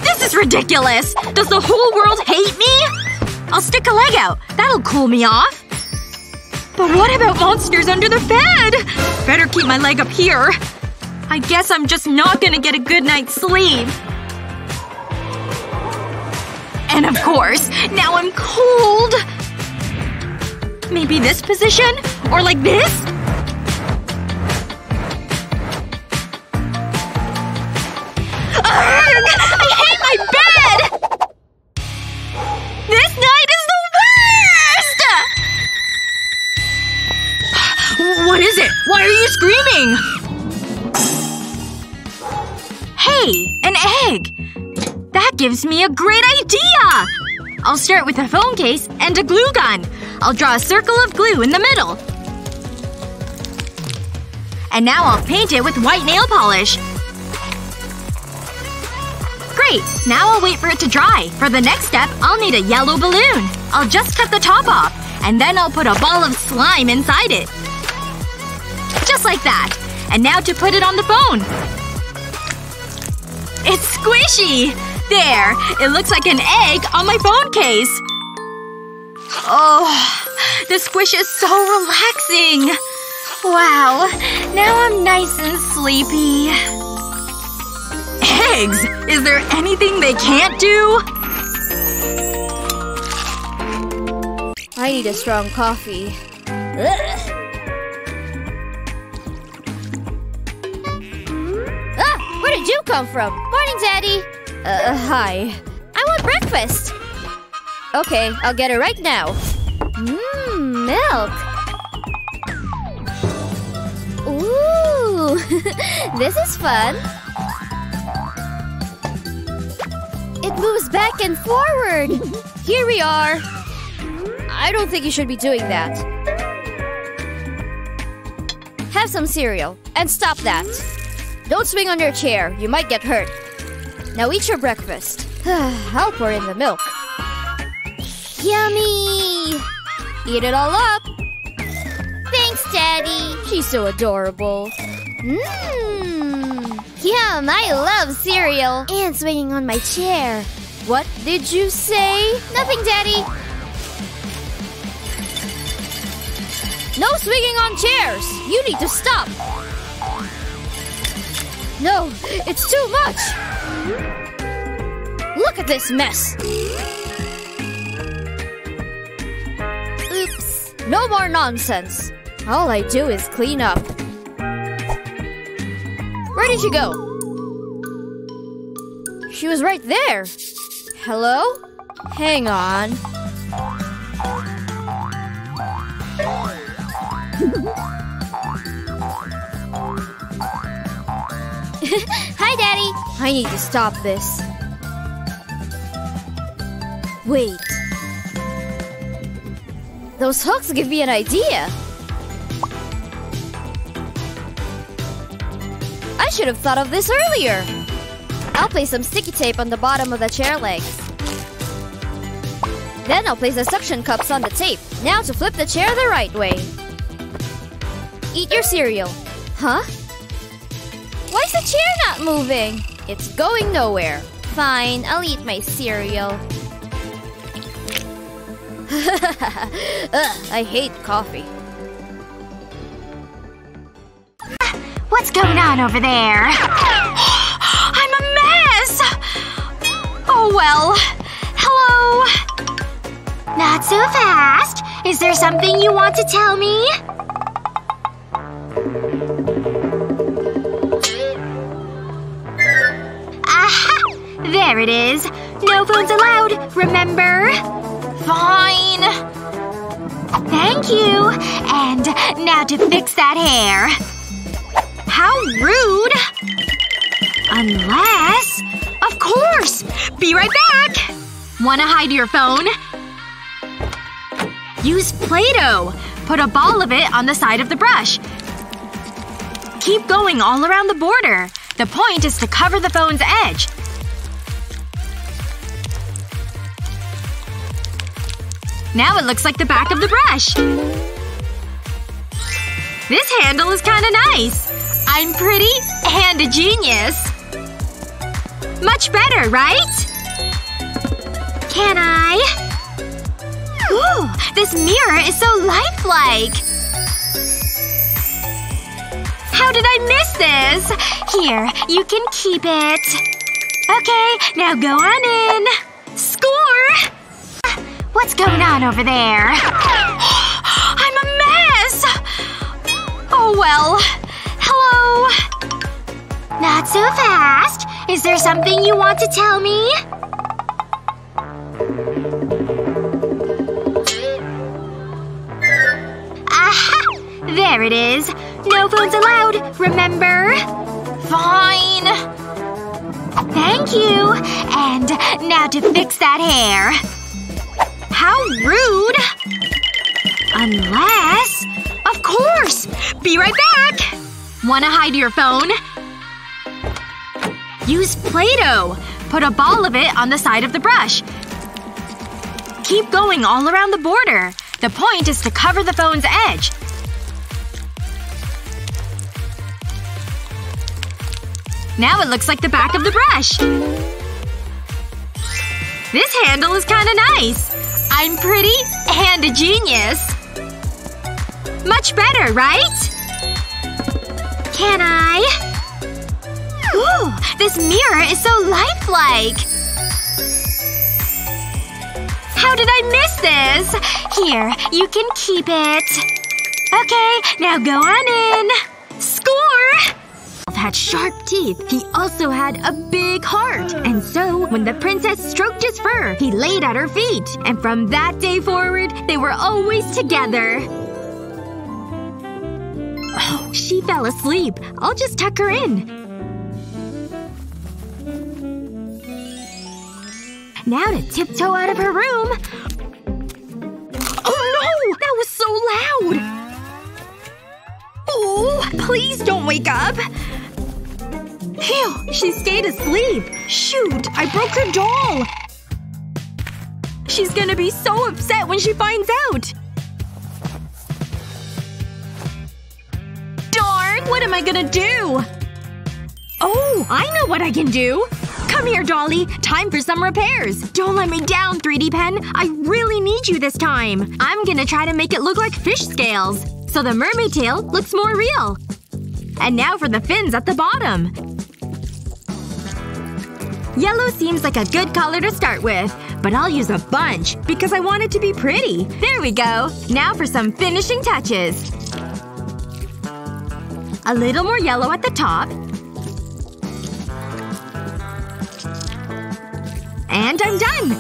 This is ridiculous! Does the whole world hate me? I'll stick a leg out. That'll cool me off. But what about monsters under the bed? Better keep my leg up here. I guess I'm just not gonna get a good night's sleep. And of course, now I'm cold. Maybe this position? Or like this? Hey! An egg! That gives me a great idea! I'll start with a phone case and a glue gun. I'll draw a circle of glue in the middle. And now I'll paint it with white nail polish. Great! Now I'll wait for it to dry. For the next step, I'll need a yellow balloon. I'll just cut the top off. And then I'll put a ball of slime inside it. Just like that. And now to put it on the phone. It's squishy! There! It looks like an egg on my phone case! Oh. The squish is so relaxing. Wow. Now I'm nice and sleepy. Eggs! Is there anything they can't do? I need a strong coffee. Ugh. Ah! Where did you come from? Morning, Daddy! Uh, hi. I want breakfast! Okay, I'll get it right now. Mmm, milk! Ooh! This is fun! It moves back and forward! Here we are! I don't think you should be doing that. Have some cereal. And stop that. Don't swing on your chair. You might get hurt. Now eat your breakfast. I'll pour in the milk. Yummy! Eat it all up. Thanks, Daddy. She's so adorable. Mmm. Yum, I love cereal. And swinging on my chair. What did you say? Nothing, Daddy. No swinging on chairs! You need to stop! No, it's too much! Look at this mess! Oops. No more nonsense. All I do is clean up. Where did she go? She was right there. Hello? Hang on. Hi, Daddy! I need to stop this. Wait. Those hooks give me an idea. I should have thought of this earlier. I'll place some sticky tape on the bottom of the chair legs. Then I'll place the suction cups on the tape. Now to flip the chair the right way. Eat your cereal. Huh? Why is the chair not moving? It's going nowhere. Fine, I'll eat my cereal. Ugh, I hate coffee. What's going on over there? I'm a mess! Oh well. Hello? Not so fast. Is there something you want to tell me? There it is. No phones allowed, remember? Fine. Thank you. And now to fix that hair. How rude. Unless… Of course! Be right back! Wanna hide your phone? Use Play-Doh. Put a ball of it on the side of the brush. Keep going all around the border. The point is to cover the phone's edge. Now it looks like the back of the brush. This handle is kinda nice. I'm pretty and a genius. Much better, right? Can I? Ooh, this mirror is so lifelike. How did I miss this? Here, you can keep it. Okay, now go on in. Score! What's going on over there? I'm a mess! Oh well. Hello? Not so fast. Is there something you want to tell me? Aha! There it is. No phones allowed, remember? Fine. you. And now to fix that hair. How rude! Unless… Of course! Be right back! Wanna hide your phone? Use Play-Doh. Put a ball of it on the side of the brush. Keep going all around the border. The point is to cover the phone's edge. Now it looks like the back of the brush. This handle is kinda nice. I'm pretty and a genius. Much better, right? Can I? Ooh, this mirror is so lifelike! How did I miss this? Here, you can keep it. Okay, now go on in. Score! Had sharp teeth. He also had a big heart. And so, when the princess stroked his fur, he laid at her feet. And from that day forward, they were always together. Oh, she fell asleep. I'll just tuck her in. Now to tiptoe out of her room. Oh no! That was so loud! Ooh, please don't wake up! Phew! She stayed asleep! Shoot! I broke her doll! She's gonna be so upset when she finds out! Darn! What am I gonna do? Oh! I know what I can do! Come here, Dolly. Time for some repairs. Don't let me down, three D Pen. I really need you this time. I'm gonna try to make it look like fish scales. So the mermaid tail looks more real. And now for the fins at the bottom. Yellow seems like a good color to start with. But I'll use a bunch because I want it to be pretty. There we go. Now for some finishing touches. A little more yellow at the top. And I'm done!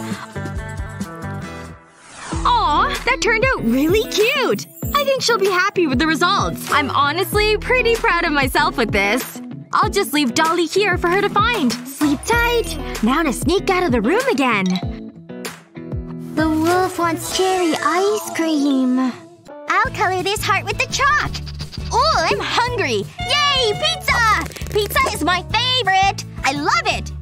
Aw, that turned out really cute! I think she'll be happy with the results. I'm honestly pretty proud of myself with this. I'll just leave Dolly here for her to find. Sleep tight. Now to sneak out of the room again. The wolf wants cherry ice cream. I'll color this heart with the chalk. Ooh, I'm hungry! Yay! Pizza! Pizza is my favorite! I love it!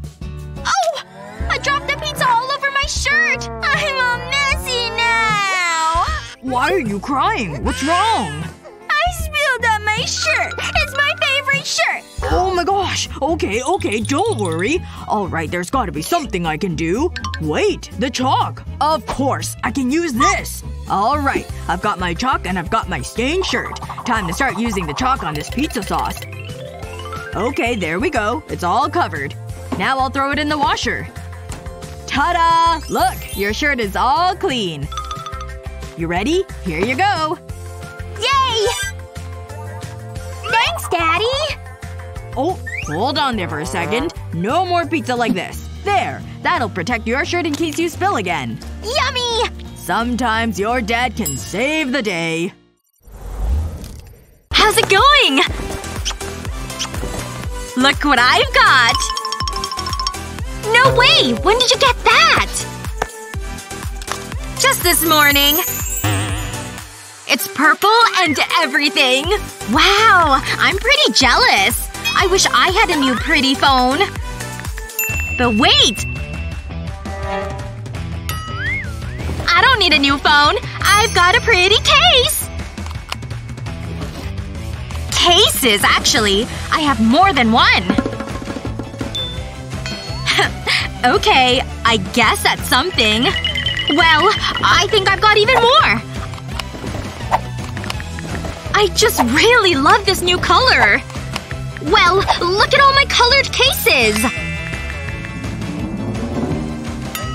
Oh! I dropped the pizza all over my shirt! I'm all messy now! Why are you crying? What's wrong? I spilled on my shirt! It's my favorite shirt! Oh my gosh! Okay, okay, don't worry. Alright, there's gotta be something I can do. Wait, the chalk! Of course! I can use this! Alright, I've got my chalk and I've got my stained shirt. Time to start using the chalk on this pizza sauce. Okay, there we go. It's all covered. Now I'll throw it in the washer. Ta-da! Look! Your shirt is all clean. You ready? Here you go. Yay! Thanks, Daddy! Oh, hold on there for a second. No more pizza like this. There! That'll protect your shirt in case you spill again. Yummy! Sometimes your dad can save the day. How's it going? Look what I've got! No way! When did you get that? Just this morning. It's purple and everything. Wow! I'm pretty jealous. I wish I had a new pretty phone. But wait! I don't need a new phone. I've got a pretty case! Cases, actually. I have more than one. Okay, I guess that's something. Well, I think I've got even more! I just really love this new color! Well, look at all my colored cases!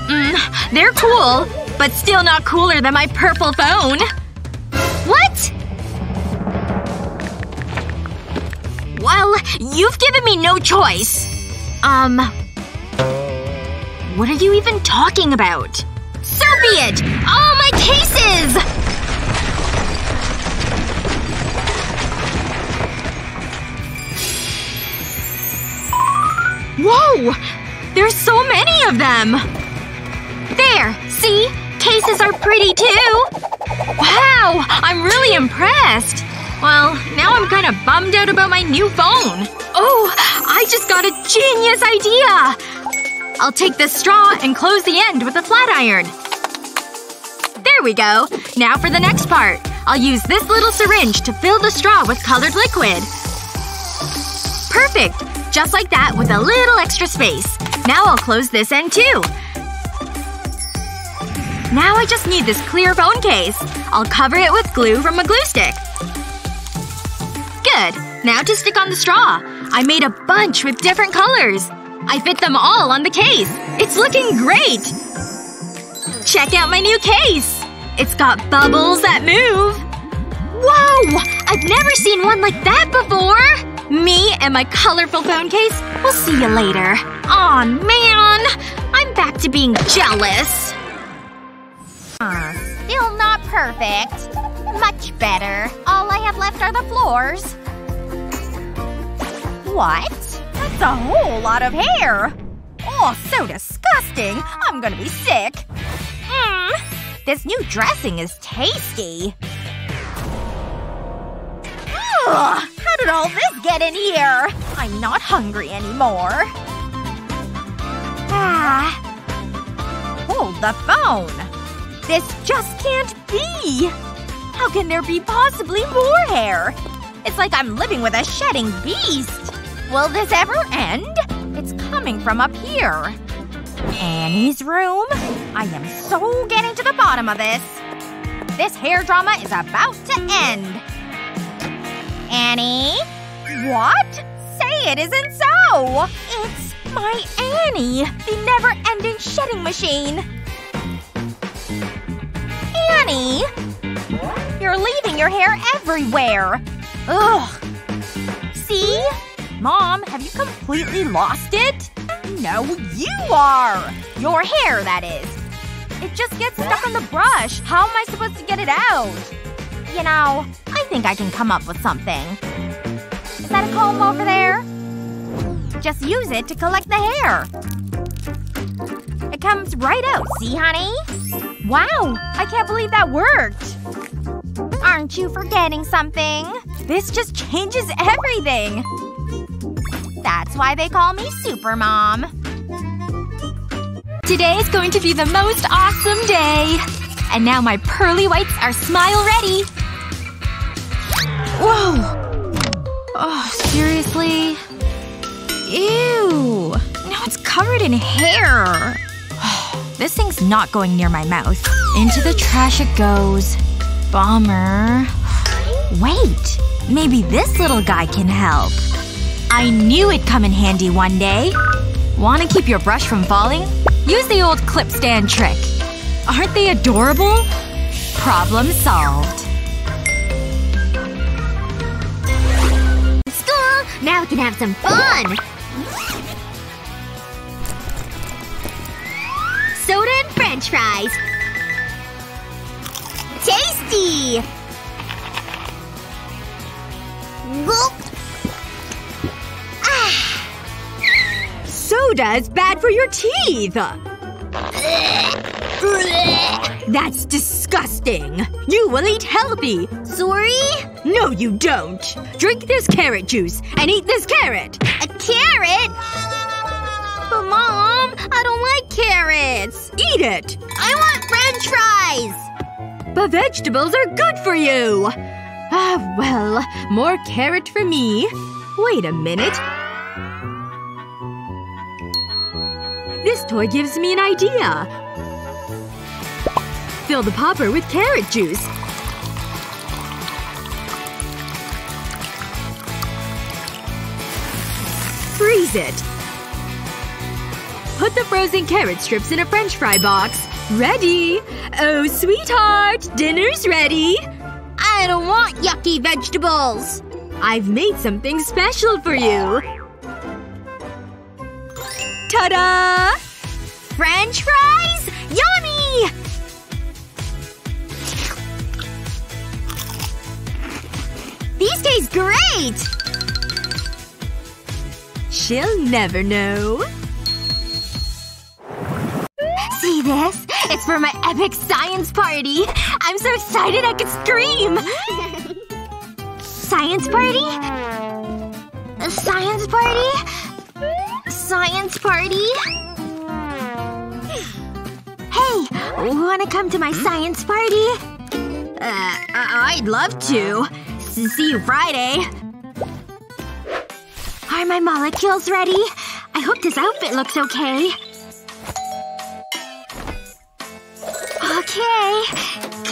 Mm, they're cool, but still not cooler than my purple phone. What? Well, you've given me no choice. Um… What are you even talking about? So be it! All my cases! Whoa! There's so many of them! There! See? Cases are pretty, too! Wow! I'm really impressed! Well, now I'm kinda bummed out about my new phone. Oh! I just got a genius idea! I'll take this straw and close the end with a flat iron. There we go. Now for the next part. I'll use this little syringe to fill the straw with colored liquid. Perfect! Just like that with a little extra space. Now I'll close this end too. Now I just need this clear phone case. I'll cover it with glue from a glue stick. Good. Now to stick on the straw. I made a bunch with different colors. I fit them all on the case. It's looking great! Check out my new case! It's got bubbles that move! Whoa! I've never seen one like that before! Me and my colorful phone case? We'll see you later. Aw, man! I'm back to being jealous. Uh, still not perfect. Much better. All I have left are the floors. What? That's a whole lot of hair! Oh, so disgusting! I'm gonna be sick. Mmm. This new dressing is tasty. Ugh! How did all this get in here? I'm not hungry anymore. Ah. Hold the phone. This just can't be! How can there be possibly more hair? It's like I'm living with a shedding beast. Will this ever end? It's coming from up here. Annie's room? I am so getting to the bottom of this. This hair drama is about to end. Annie? What? Say it isn't so! It's my Annie! The never-ending shedding machine! Annie! You're leaving your hair everywhere! Ugh. See? Mom, have you completely lost it? No, you are! Your hair, that is. It just gets stuck on the brush. How am I supposed to get it out? You know, I think I can come up with something. Is that a comb over there? Just use it to collect the hair. It comes right out, see, honey? Wow, I can't believe that worked. Aren't you forgetting something? This just changes everything. That's why they call me Supermom. Today's going to be the most awesome day! And now my pearly whites are smile ready! Whoa! Oh, seriously? Ew! Now it's covered in hair! This thing's not going near my mouth. Into the trash it goes. Bummer. Wait! Maybe this little guy can help. I knew it'd come in handy one day. Wanna keep your brush from falling? Use the old clip stand trick. Aren't they adorable? Problem solved. School! Now we can have some fun! Soda and french fries. Tasty! Ah. Soda is bad for your teeth! That's disgusting. You will eat healthy. Sorry? No, you don't. Drink this carrot juice and eat this carrot. A carrot? But Mom, I don't like carrots. Eat it. I want french fries. But vegetables are good for you. Ah, well. More carrot for me. Wait a minute. This toy gives me an idea. Fill the popper with carrot juice. Freeze it. Put the frozen carrot strips in a french fry box. Ready! Oh, sweetheart! Dinner's ready! I don't want yucky vegetables! I've made something special for you. Ta-da! French fries? Yummy! These taste great! She'll never know. see this? It's for my epic science party! I'm so excited I could scream! Science party? A science party? Science party? Hey! Wanna come to my science party? Uh, I I'd love to. See you Friday. Are my molecules ready? I hope this outfit looks okay. Okay.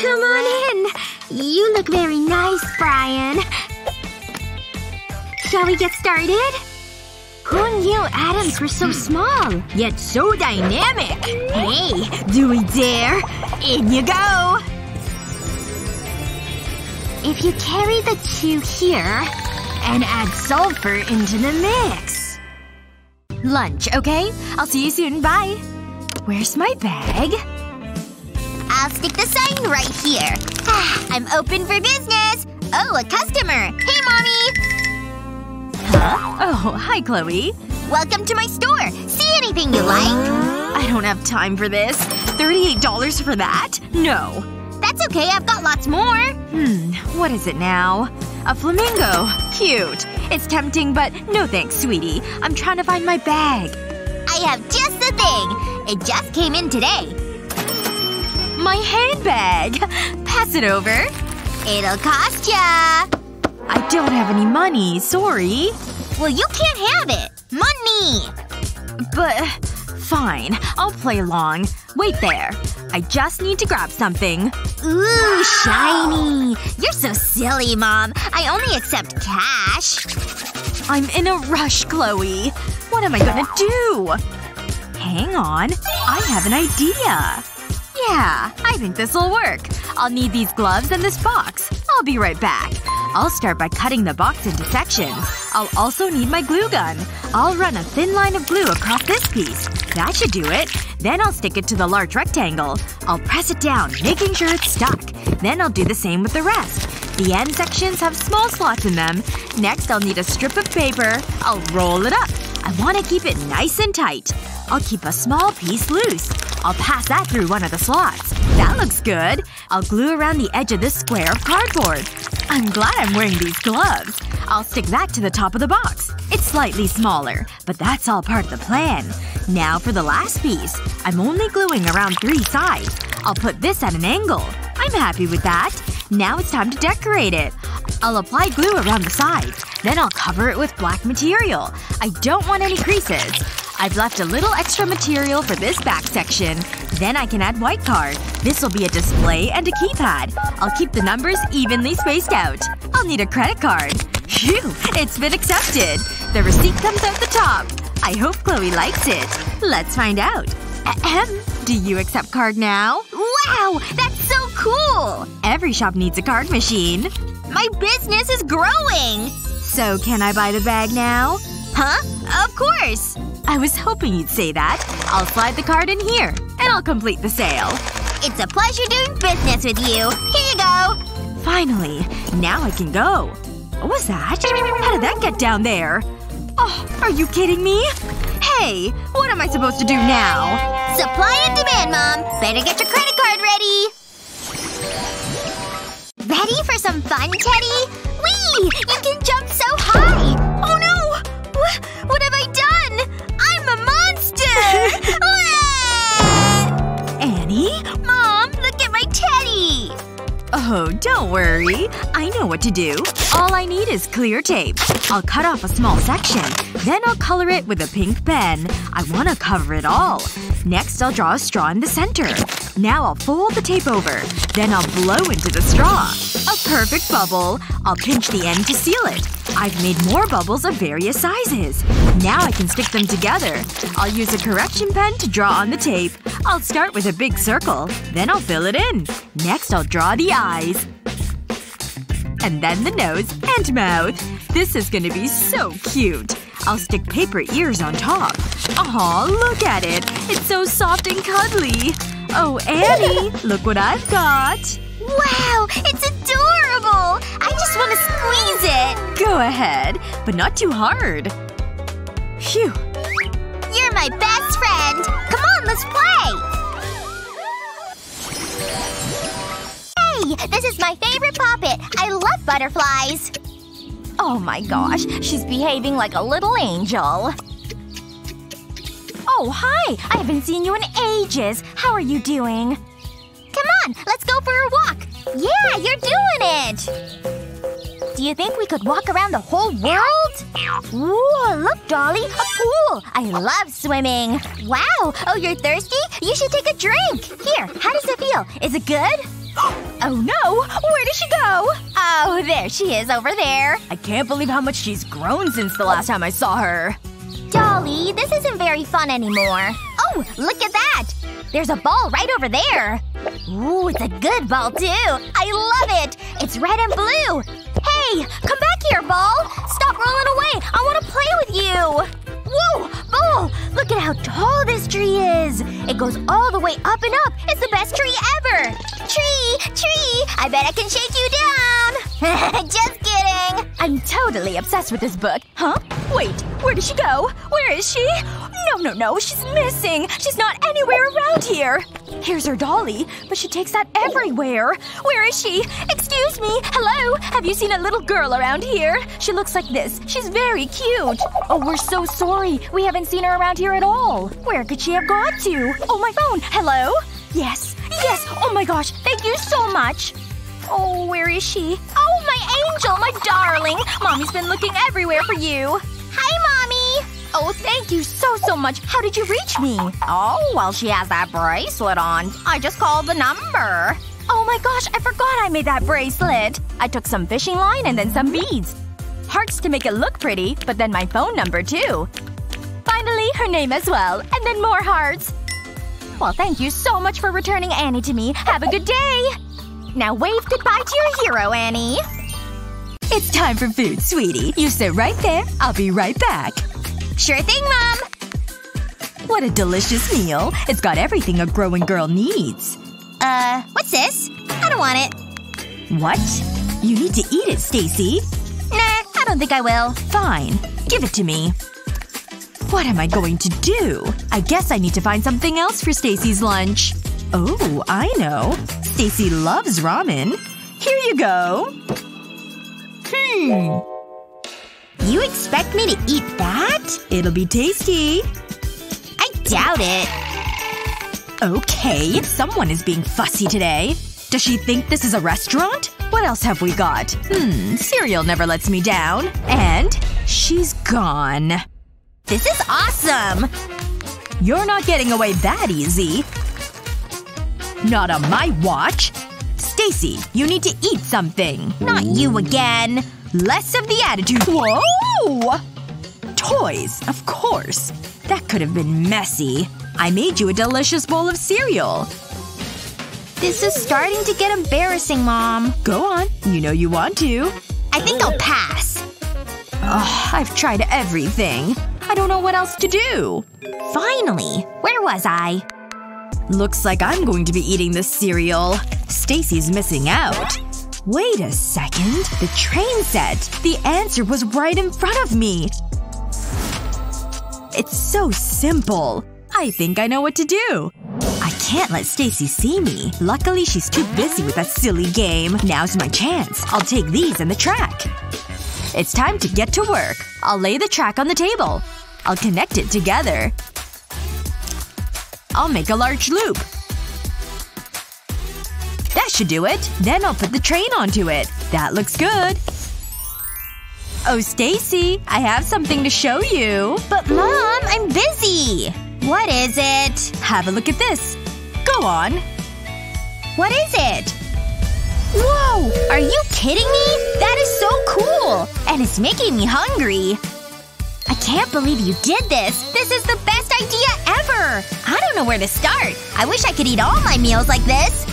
Come on in. You look very nice, Brian. Shall we get started? Who knew atoms were so small? Yet so dynamic! Hey! Do we dare? In you go! If you carry the two here, and add sulfur into the mix. Lunch, okay? I'll see you soon, bye! Where's my bag? I'll stick the sign right here. Ah, I'm open for business! Oh, a customer! Hey, Mommy! Huh? Oh, hi, Chloe. Welcome to my store! See anything you like? I don't have time for this. thirty-eight dollars for that? No. That's okay, I've got lots more! Hmm, what is it now? A flamingo. Cute. It's tempting, but no thanks, sweetie. I'm trying to find my bag. I have just the thing! It just came in today. My handbag! Pass it over. It'll cost ya! I don't have any money, sorry. Well, you can't have it! Money! But… fine. I'll play along. Wait there. I just need to grab something. Ooh, shiny! You're so silly, Mom. I only accept cash. I'm in a rush, Chloe. What am I gonna do? Hang on. I have an idea. Yeah, I think this'll work. I'll need these gloves and this box. I'll be right back. I'll start by cutting the box into sections. I'll also need my glue gun. I'll run a thin line of glue across this piece. That should do it. Then I'll stick it to the large rectangle. I'll press it down, making sure it's stuck. Then I'll do the same with the rest. The end sections have small slots in them. Next I'll need a strip of paper. I'll roll it up. I want to keep it nice and tight. I'll keep a small piece loose. I'll pass that through one of the slots. That looks good. I'll glue around the edge of this square of cardboard. I'm glad I'm wearing these gloves. I'll stick that to the top of the box. It's slightly smaller, but that's all part of the plan. Now for the last piece. I'm only gluing around three sides. I'll put this at an angle. I'm happy with that. Now it's time to decorate it. I'll apply glue around the sides. Then I'll cover it with black material. I don't want any creases. I've left a little extra material for this back section. Then I can add white card. This'll be a display and a keypad. I'll keep the numbers evenly spaced out. I'll need a credit card. Phew! It's been accepted! The receipt comes out the top. I hope Chloe likes it. Let's find out. Ahem. Do you accept card now? Wow! That's so cool! Every shop needs a card machine. My business is growing! So can I buy the bag now? Huh? Of course! I was hoping you'd say that. I'll slide the card in here. And I'll complete the sale. It's a pleasure doing business with you. Here you go! Finally. Now I can go. What was that? How did that get down there? Oh, are you kidding me? Hey! What am I supposed to do now? Supply and demand, Mom. Better get your credit card ready! Ready for some fun, Teddy? Whee! You can jump so high! Oh no! Wh- what have I done? I'm a monster! Annie? Mom, look at my teddy! Oh, don't worry. I know what to do. All I need is clear tape. I'll cut off a small section. Then I'll color it with a pink pen. I want to cover it all. Next I'll draw a straw in the center. Now I'll fold the tape over. Then I'll blow into the straw. A perfect bubble. I'll pinch the end to seal it. I've made more bubbles of various sizes. Now I can stick them together. I'll use a correction pen to draw on the tape. I'll start with a big circle. Then I'll fill it in. Next I'll draw the eyes. And then the nose and mouth. This is gonna be so cute. I'll stick paper ears on top. Aw, look at it! It's so soft and cuddly! Oh, Annie! Look what I've got! Wow! It's adorable! I just want to squeeze it! Go ahead. But not too hard. Phew. You're my best friend! Come on, let's play! Yay! This is my favorite poppet! I love butterflies! Oh my gosh, she's behaving like a little angel. Oh, hi! I haven't seen you in ages! How are you doing? Come on, let's go for a walk! Yeah, you're doing it! Do you think we could walk around the whole world? Whoa, look, Dolly! A pool! I love swimming! Wow! Oh, you're thirsty? You should take a drink! Here, how does it feel? Is it good? Oh no! Where did she go? Oh, there she is over there. I can't believe how much she's grown since the last time I saw her. Dolly, this isn't very fun anymore. Oh, look at that! There's a ball right over there. Ooh, it's a good ball too. I love it! It's red and blue. Hey! Come back here, ball! Stop rolling away! I want to play with you! Whoa! Ball! Look at how tall this tree is! It goes all the way up and up! It's the best tree ever! Tree! Tree! I bet I can shake you down! Just kidding! I'm totally obsessed with this book. Huh? Wait. Where did she go? Where is she? No, no, no. She's missing! She's not anywhere around here! Here's her dolly, but she takes that everywhere. Where is she? Excuse me! Hello? Have you seen a little girl around here? She looks like this. She's very cute. Oh, we're so sorry. We haven't seen her around here at all. Where could she have gone to? Oh, my phone! Hello? Yes. Yes! Oh my gosh! Thank you so much! Oh, where is she? Oh, my angel! My darling! Mommy's been looking everywhere for you. Hi, Mommy! Oh, thank you so, so much. How did you reach me? Oh, well, she has that bracelet on. I just called the number. Oh my gosh, I forgot I made that bracelet. I took some fishing line and then some beads. Hearts to make it look pretty, but then my phone number too. Finally, her name as well. And then more hearts. Well, thank you so much for returning Annie to me. Have a good day! Now wave goodbye to your hero, Annie. It's time for food, sweetie. You sit right there. I'll be right back. Sure thing, Mom! What a delicious meal. It's got everything a growing girl needs. Uh, what's this? I don't want it. What? You need to eat it, Stacy. Nah, I don't think I will. Fine. Give it to me. What am I going to do? I guess I need to find something else for Stacy's lunch. Oh, I know. Stacy loves ramen. Here you go. Hmm. You expect me to eat that? It'll be tasty. I doubt it. Okay, someone is being fussy today. Does she think this is a restaurant? What else have we got? Hmm, cereal never lets me down. And she's gone. This is awesome! You're not getting away that easy. Not on my watch. Stacy, you need to eat something. Not you again. Less of the attitude. Whoa! Toys, of course. That could have been messy. I made you a delicious bowl of cereal. This is starting to get embarrassing, Mom. Go on. You know you want to. I think I'll pass. Ugh, I've tried everything. I don't know what else to do. Finally. Where was I? Looks like I'm going to be eating this cereal. Stacy's missing out. Wait a second. The train set. The answer was right in front of me. It's so simple. I think I know what to do. I can't let Stacy see me. Luckily, she's too busy with that silly game. Now's my chance. I'll take these and the track. It's time to get to work. I'll lay the track on the table. I'll connect it together. I'll make a large loop. That should do it. Then I'll put the train onto it. That looks good. Oh, Stacy. I have something to show you. But Mom, I'm busy. What is it? Have a look at this. Go on. What is it? Whoa! Are you kidding me? That is so cool! And it's making me hungry. I can't believe you did this! This is the best idea ever! I don't know where to start. I wish I could eat all my meals like this.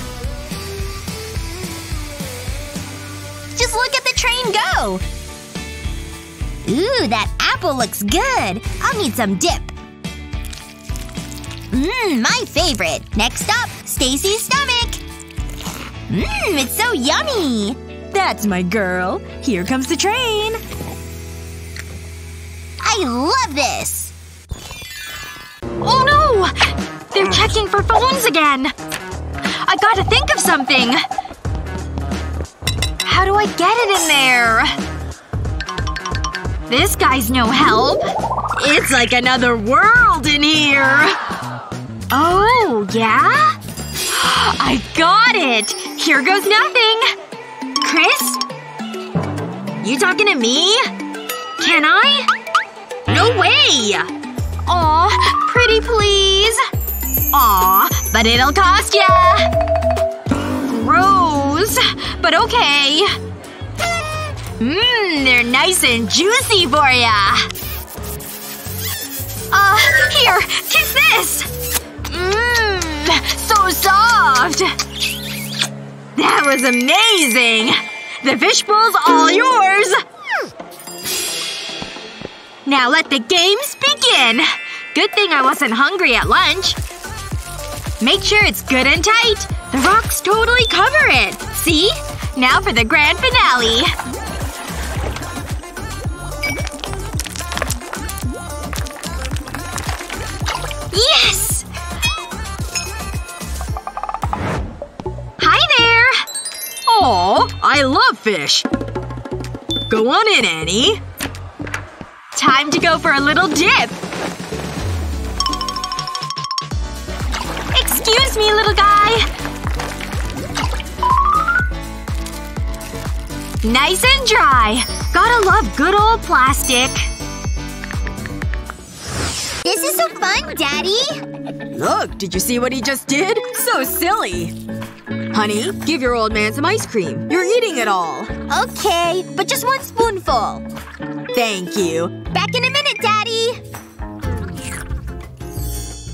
Just look at the train go! Ooh, that apple looks good! I'll need some dip. Mmm, my favorite! Next up, Stacy's stomach! Mmm, it's so yummy! That's my girl. Here comes the train! I love this! Oh no! They're checking for phones again! I gotta think of something! How do I get it in there? This guy's no help. It's like another world in here. Oh, yeah? I got it! Here goes nothing! Chris? You talking to me? Can I? No way! Aw, pretty please! Aw, but it'll cost ya! Gross. But okay. Mmm, they're nice and juicy for ya! Uh, here! Kiss this! Mmm, so soft! That was amazing! The fishbowl's all yours! Now let the games begin! Good thing I wasn't hungry at lunch. Make sure it's good and tight. The rocks totally cover it. See? Now for the grand finale. Yes! Hi there! Aw, I love fish. Go on in, Annie. Time to go for a little dip! Excuse me, little guy! Nice and dry. Gotta love good old plastic. This is so fun, Daddy! Look, did you see what he just did? So silly! Honey, give your old man some ice cream. You're eating it all. Okay, but just one spoonful. Thank you. Back in a minute, Daddy!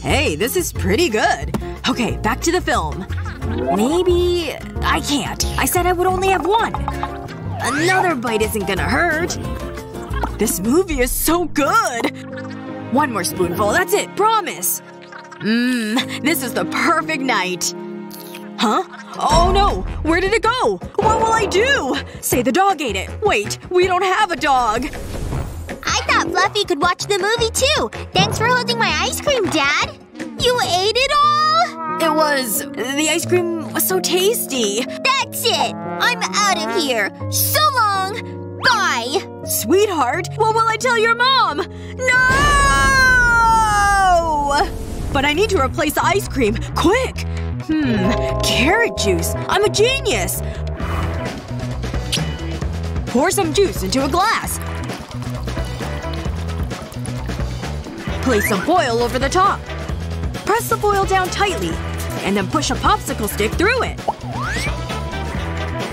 Hey, this is pretty good. Okay, back to the film. Maybe… I can't. I said I would only have one. Another bite isn't gonna hurt. This movie is so good! One more spoonful, that's it, promise! Mmm, this is the perfect night. Huh? Oh no! Where did it go? What will I do? Say the dog ate it. Wait, we don't have a dog. I thought Fluffy could watch the movie too. Thanks for holding my ice cream, Dad. You ate it all? It was… the ice cream was so tasty. That's it! I'm out of here. So long! Bye! Sweetheart, what will I tell your mom? No! But I need to replace the ice cream. Quick! Hmm. Carrot juice. I'm a genius! Pour some juice into a glass. Place some foil over the top. Press the foil down tightly. And then push a popsicle stick through it.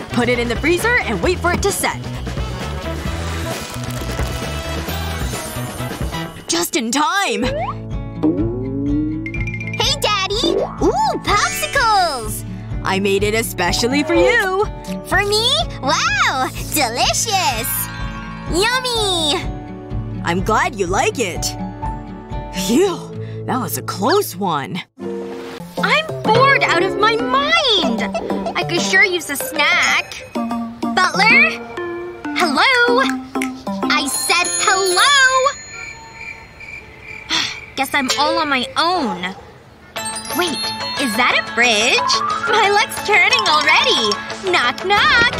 Put it in the freezer and wait for it to set. Just in time! Hey, Daddy! Ooh, popsicles! I made it especially for you! For me? Wow! Delicious! Yummy! I'm glad you like it. Phew. That was a close one. I'm bored out of my mind! I could sure use a snack. Butler? Hello? I said hello! Guess I'm all on my own. Wait, is that a fridge? My luck's turning already! Knock knock!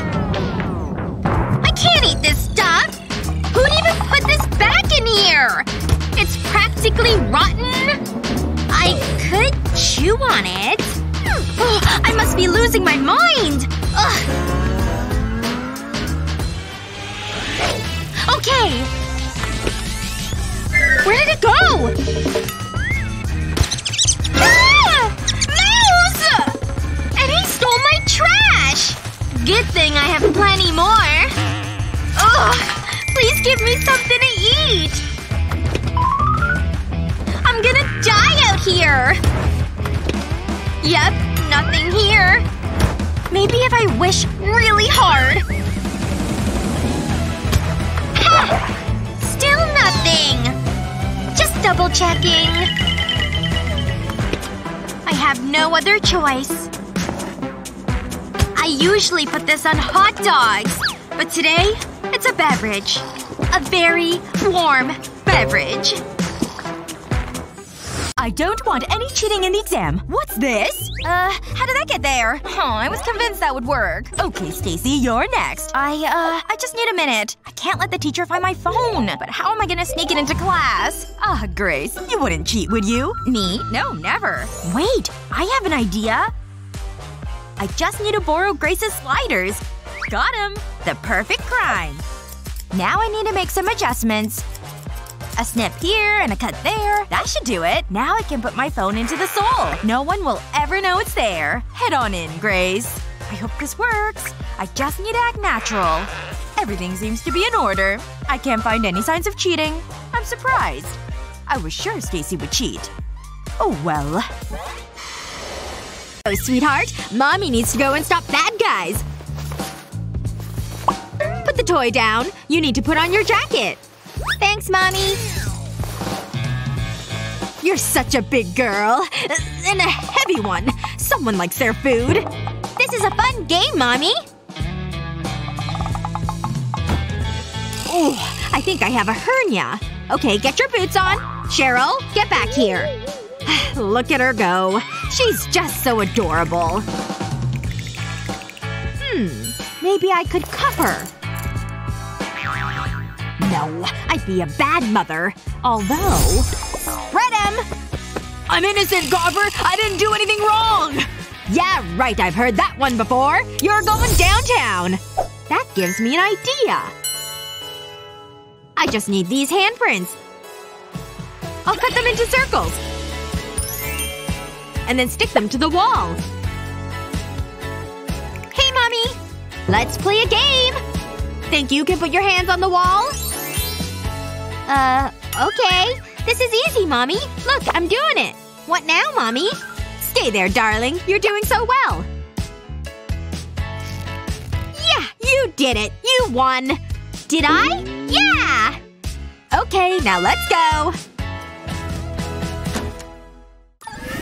I can't eat this stuff! Who'd even put this back in here? It's practically rotten! I could chew on it. Oh, I must be losing my mind! Ugh. Okay! Where did it go? Ah! Mouse! And he stole my trash! Good thing I have plenty more. Ugh! Please give me something to eat! I'm gonna die out here! Yep, nothing here. Maybe if I wish really hard. Ha! Still nothing! Just double-checking. I have no other choice. I usually put this on hot dogs. But today, it's a beverage. A very warm beverage. I I don't want any cheating in the exam. What's this? Uh, how did I get there? Oh, I was convinced that would work. Okay, Stacy, you're next. I, uh, I just need a minute. I can't let the teacher find my phone. But how am I gonna sneak it into class? Ah, oh, Grace. You wouldn't cheat, would you? Me? No, never. Wait. I have an idea. I just need to borrow Grace's sliders. Got 'em! The perfect crime. Now I need to make some adjustments. A snip here and a cut there. That should do it. Now I can put my phone into the sole. No one will ever know it's there. Head on in, Grace. I hope this works. I just need to act natural. Everything seems to be in order. I can't find any signs of cheating. I'm surprised. I was sure Stacy would cheat. Oh well. Oh, sweetheart. Mommy needs to go and stop bad guys. Put the toy down. You need to put on your jacket. Thanks, Mommy. You're such a big girl. And a heavy one. Someone likes their food. This is a fun game, Mommy. Ooh, I think I have a hernia. Okay, get your boots on. Cheryl, get back here. Look at her go. She's just so adorable. Hmm. Maybe I could cuff her. No. I'd be a bad mother. Although… Red M! I'm innocent, Gopher! I didn't do anything wrong! Yeah, right. I've heard that one before. You're going downtown. That gives me an idea. I just need these handprints. I'll cut them into circles. And then stick them to the wall. Hey, Mommy! Let's play a game! Think you can put your hands on the wall? Uh, okay. This is easy, Mommy. Look, I'm doing it. What now, Mommy? Stay there, darling. You're doing so well. Yeah, you did it. You won. Did I? Yeah! Okay, now let's go.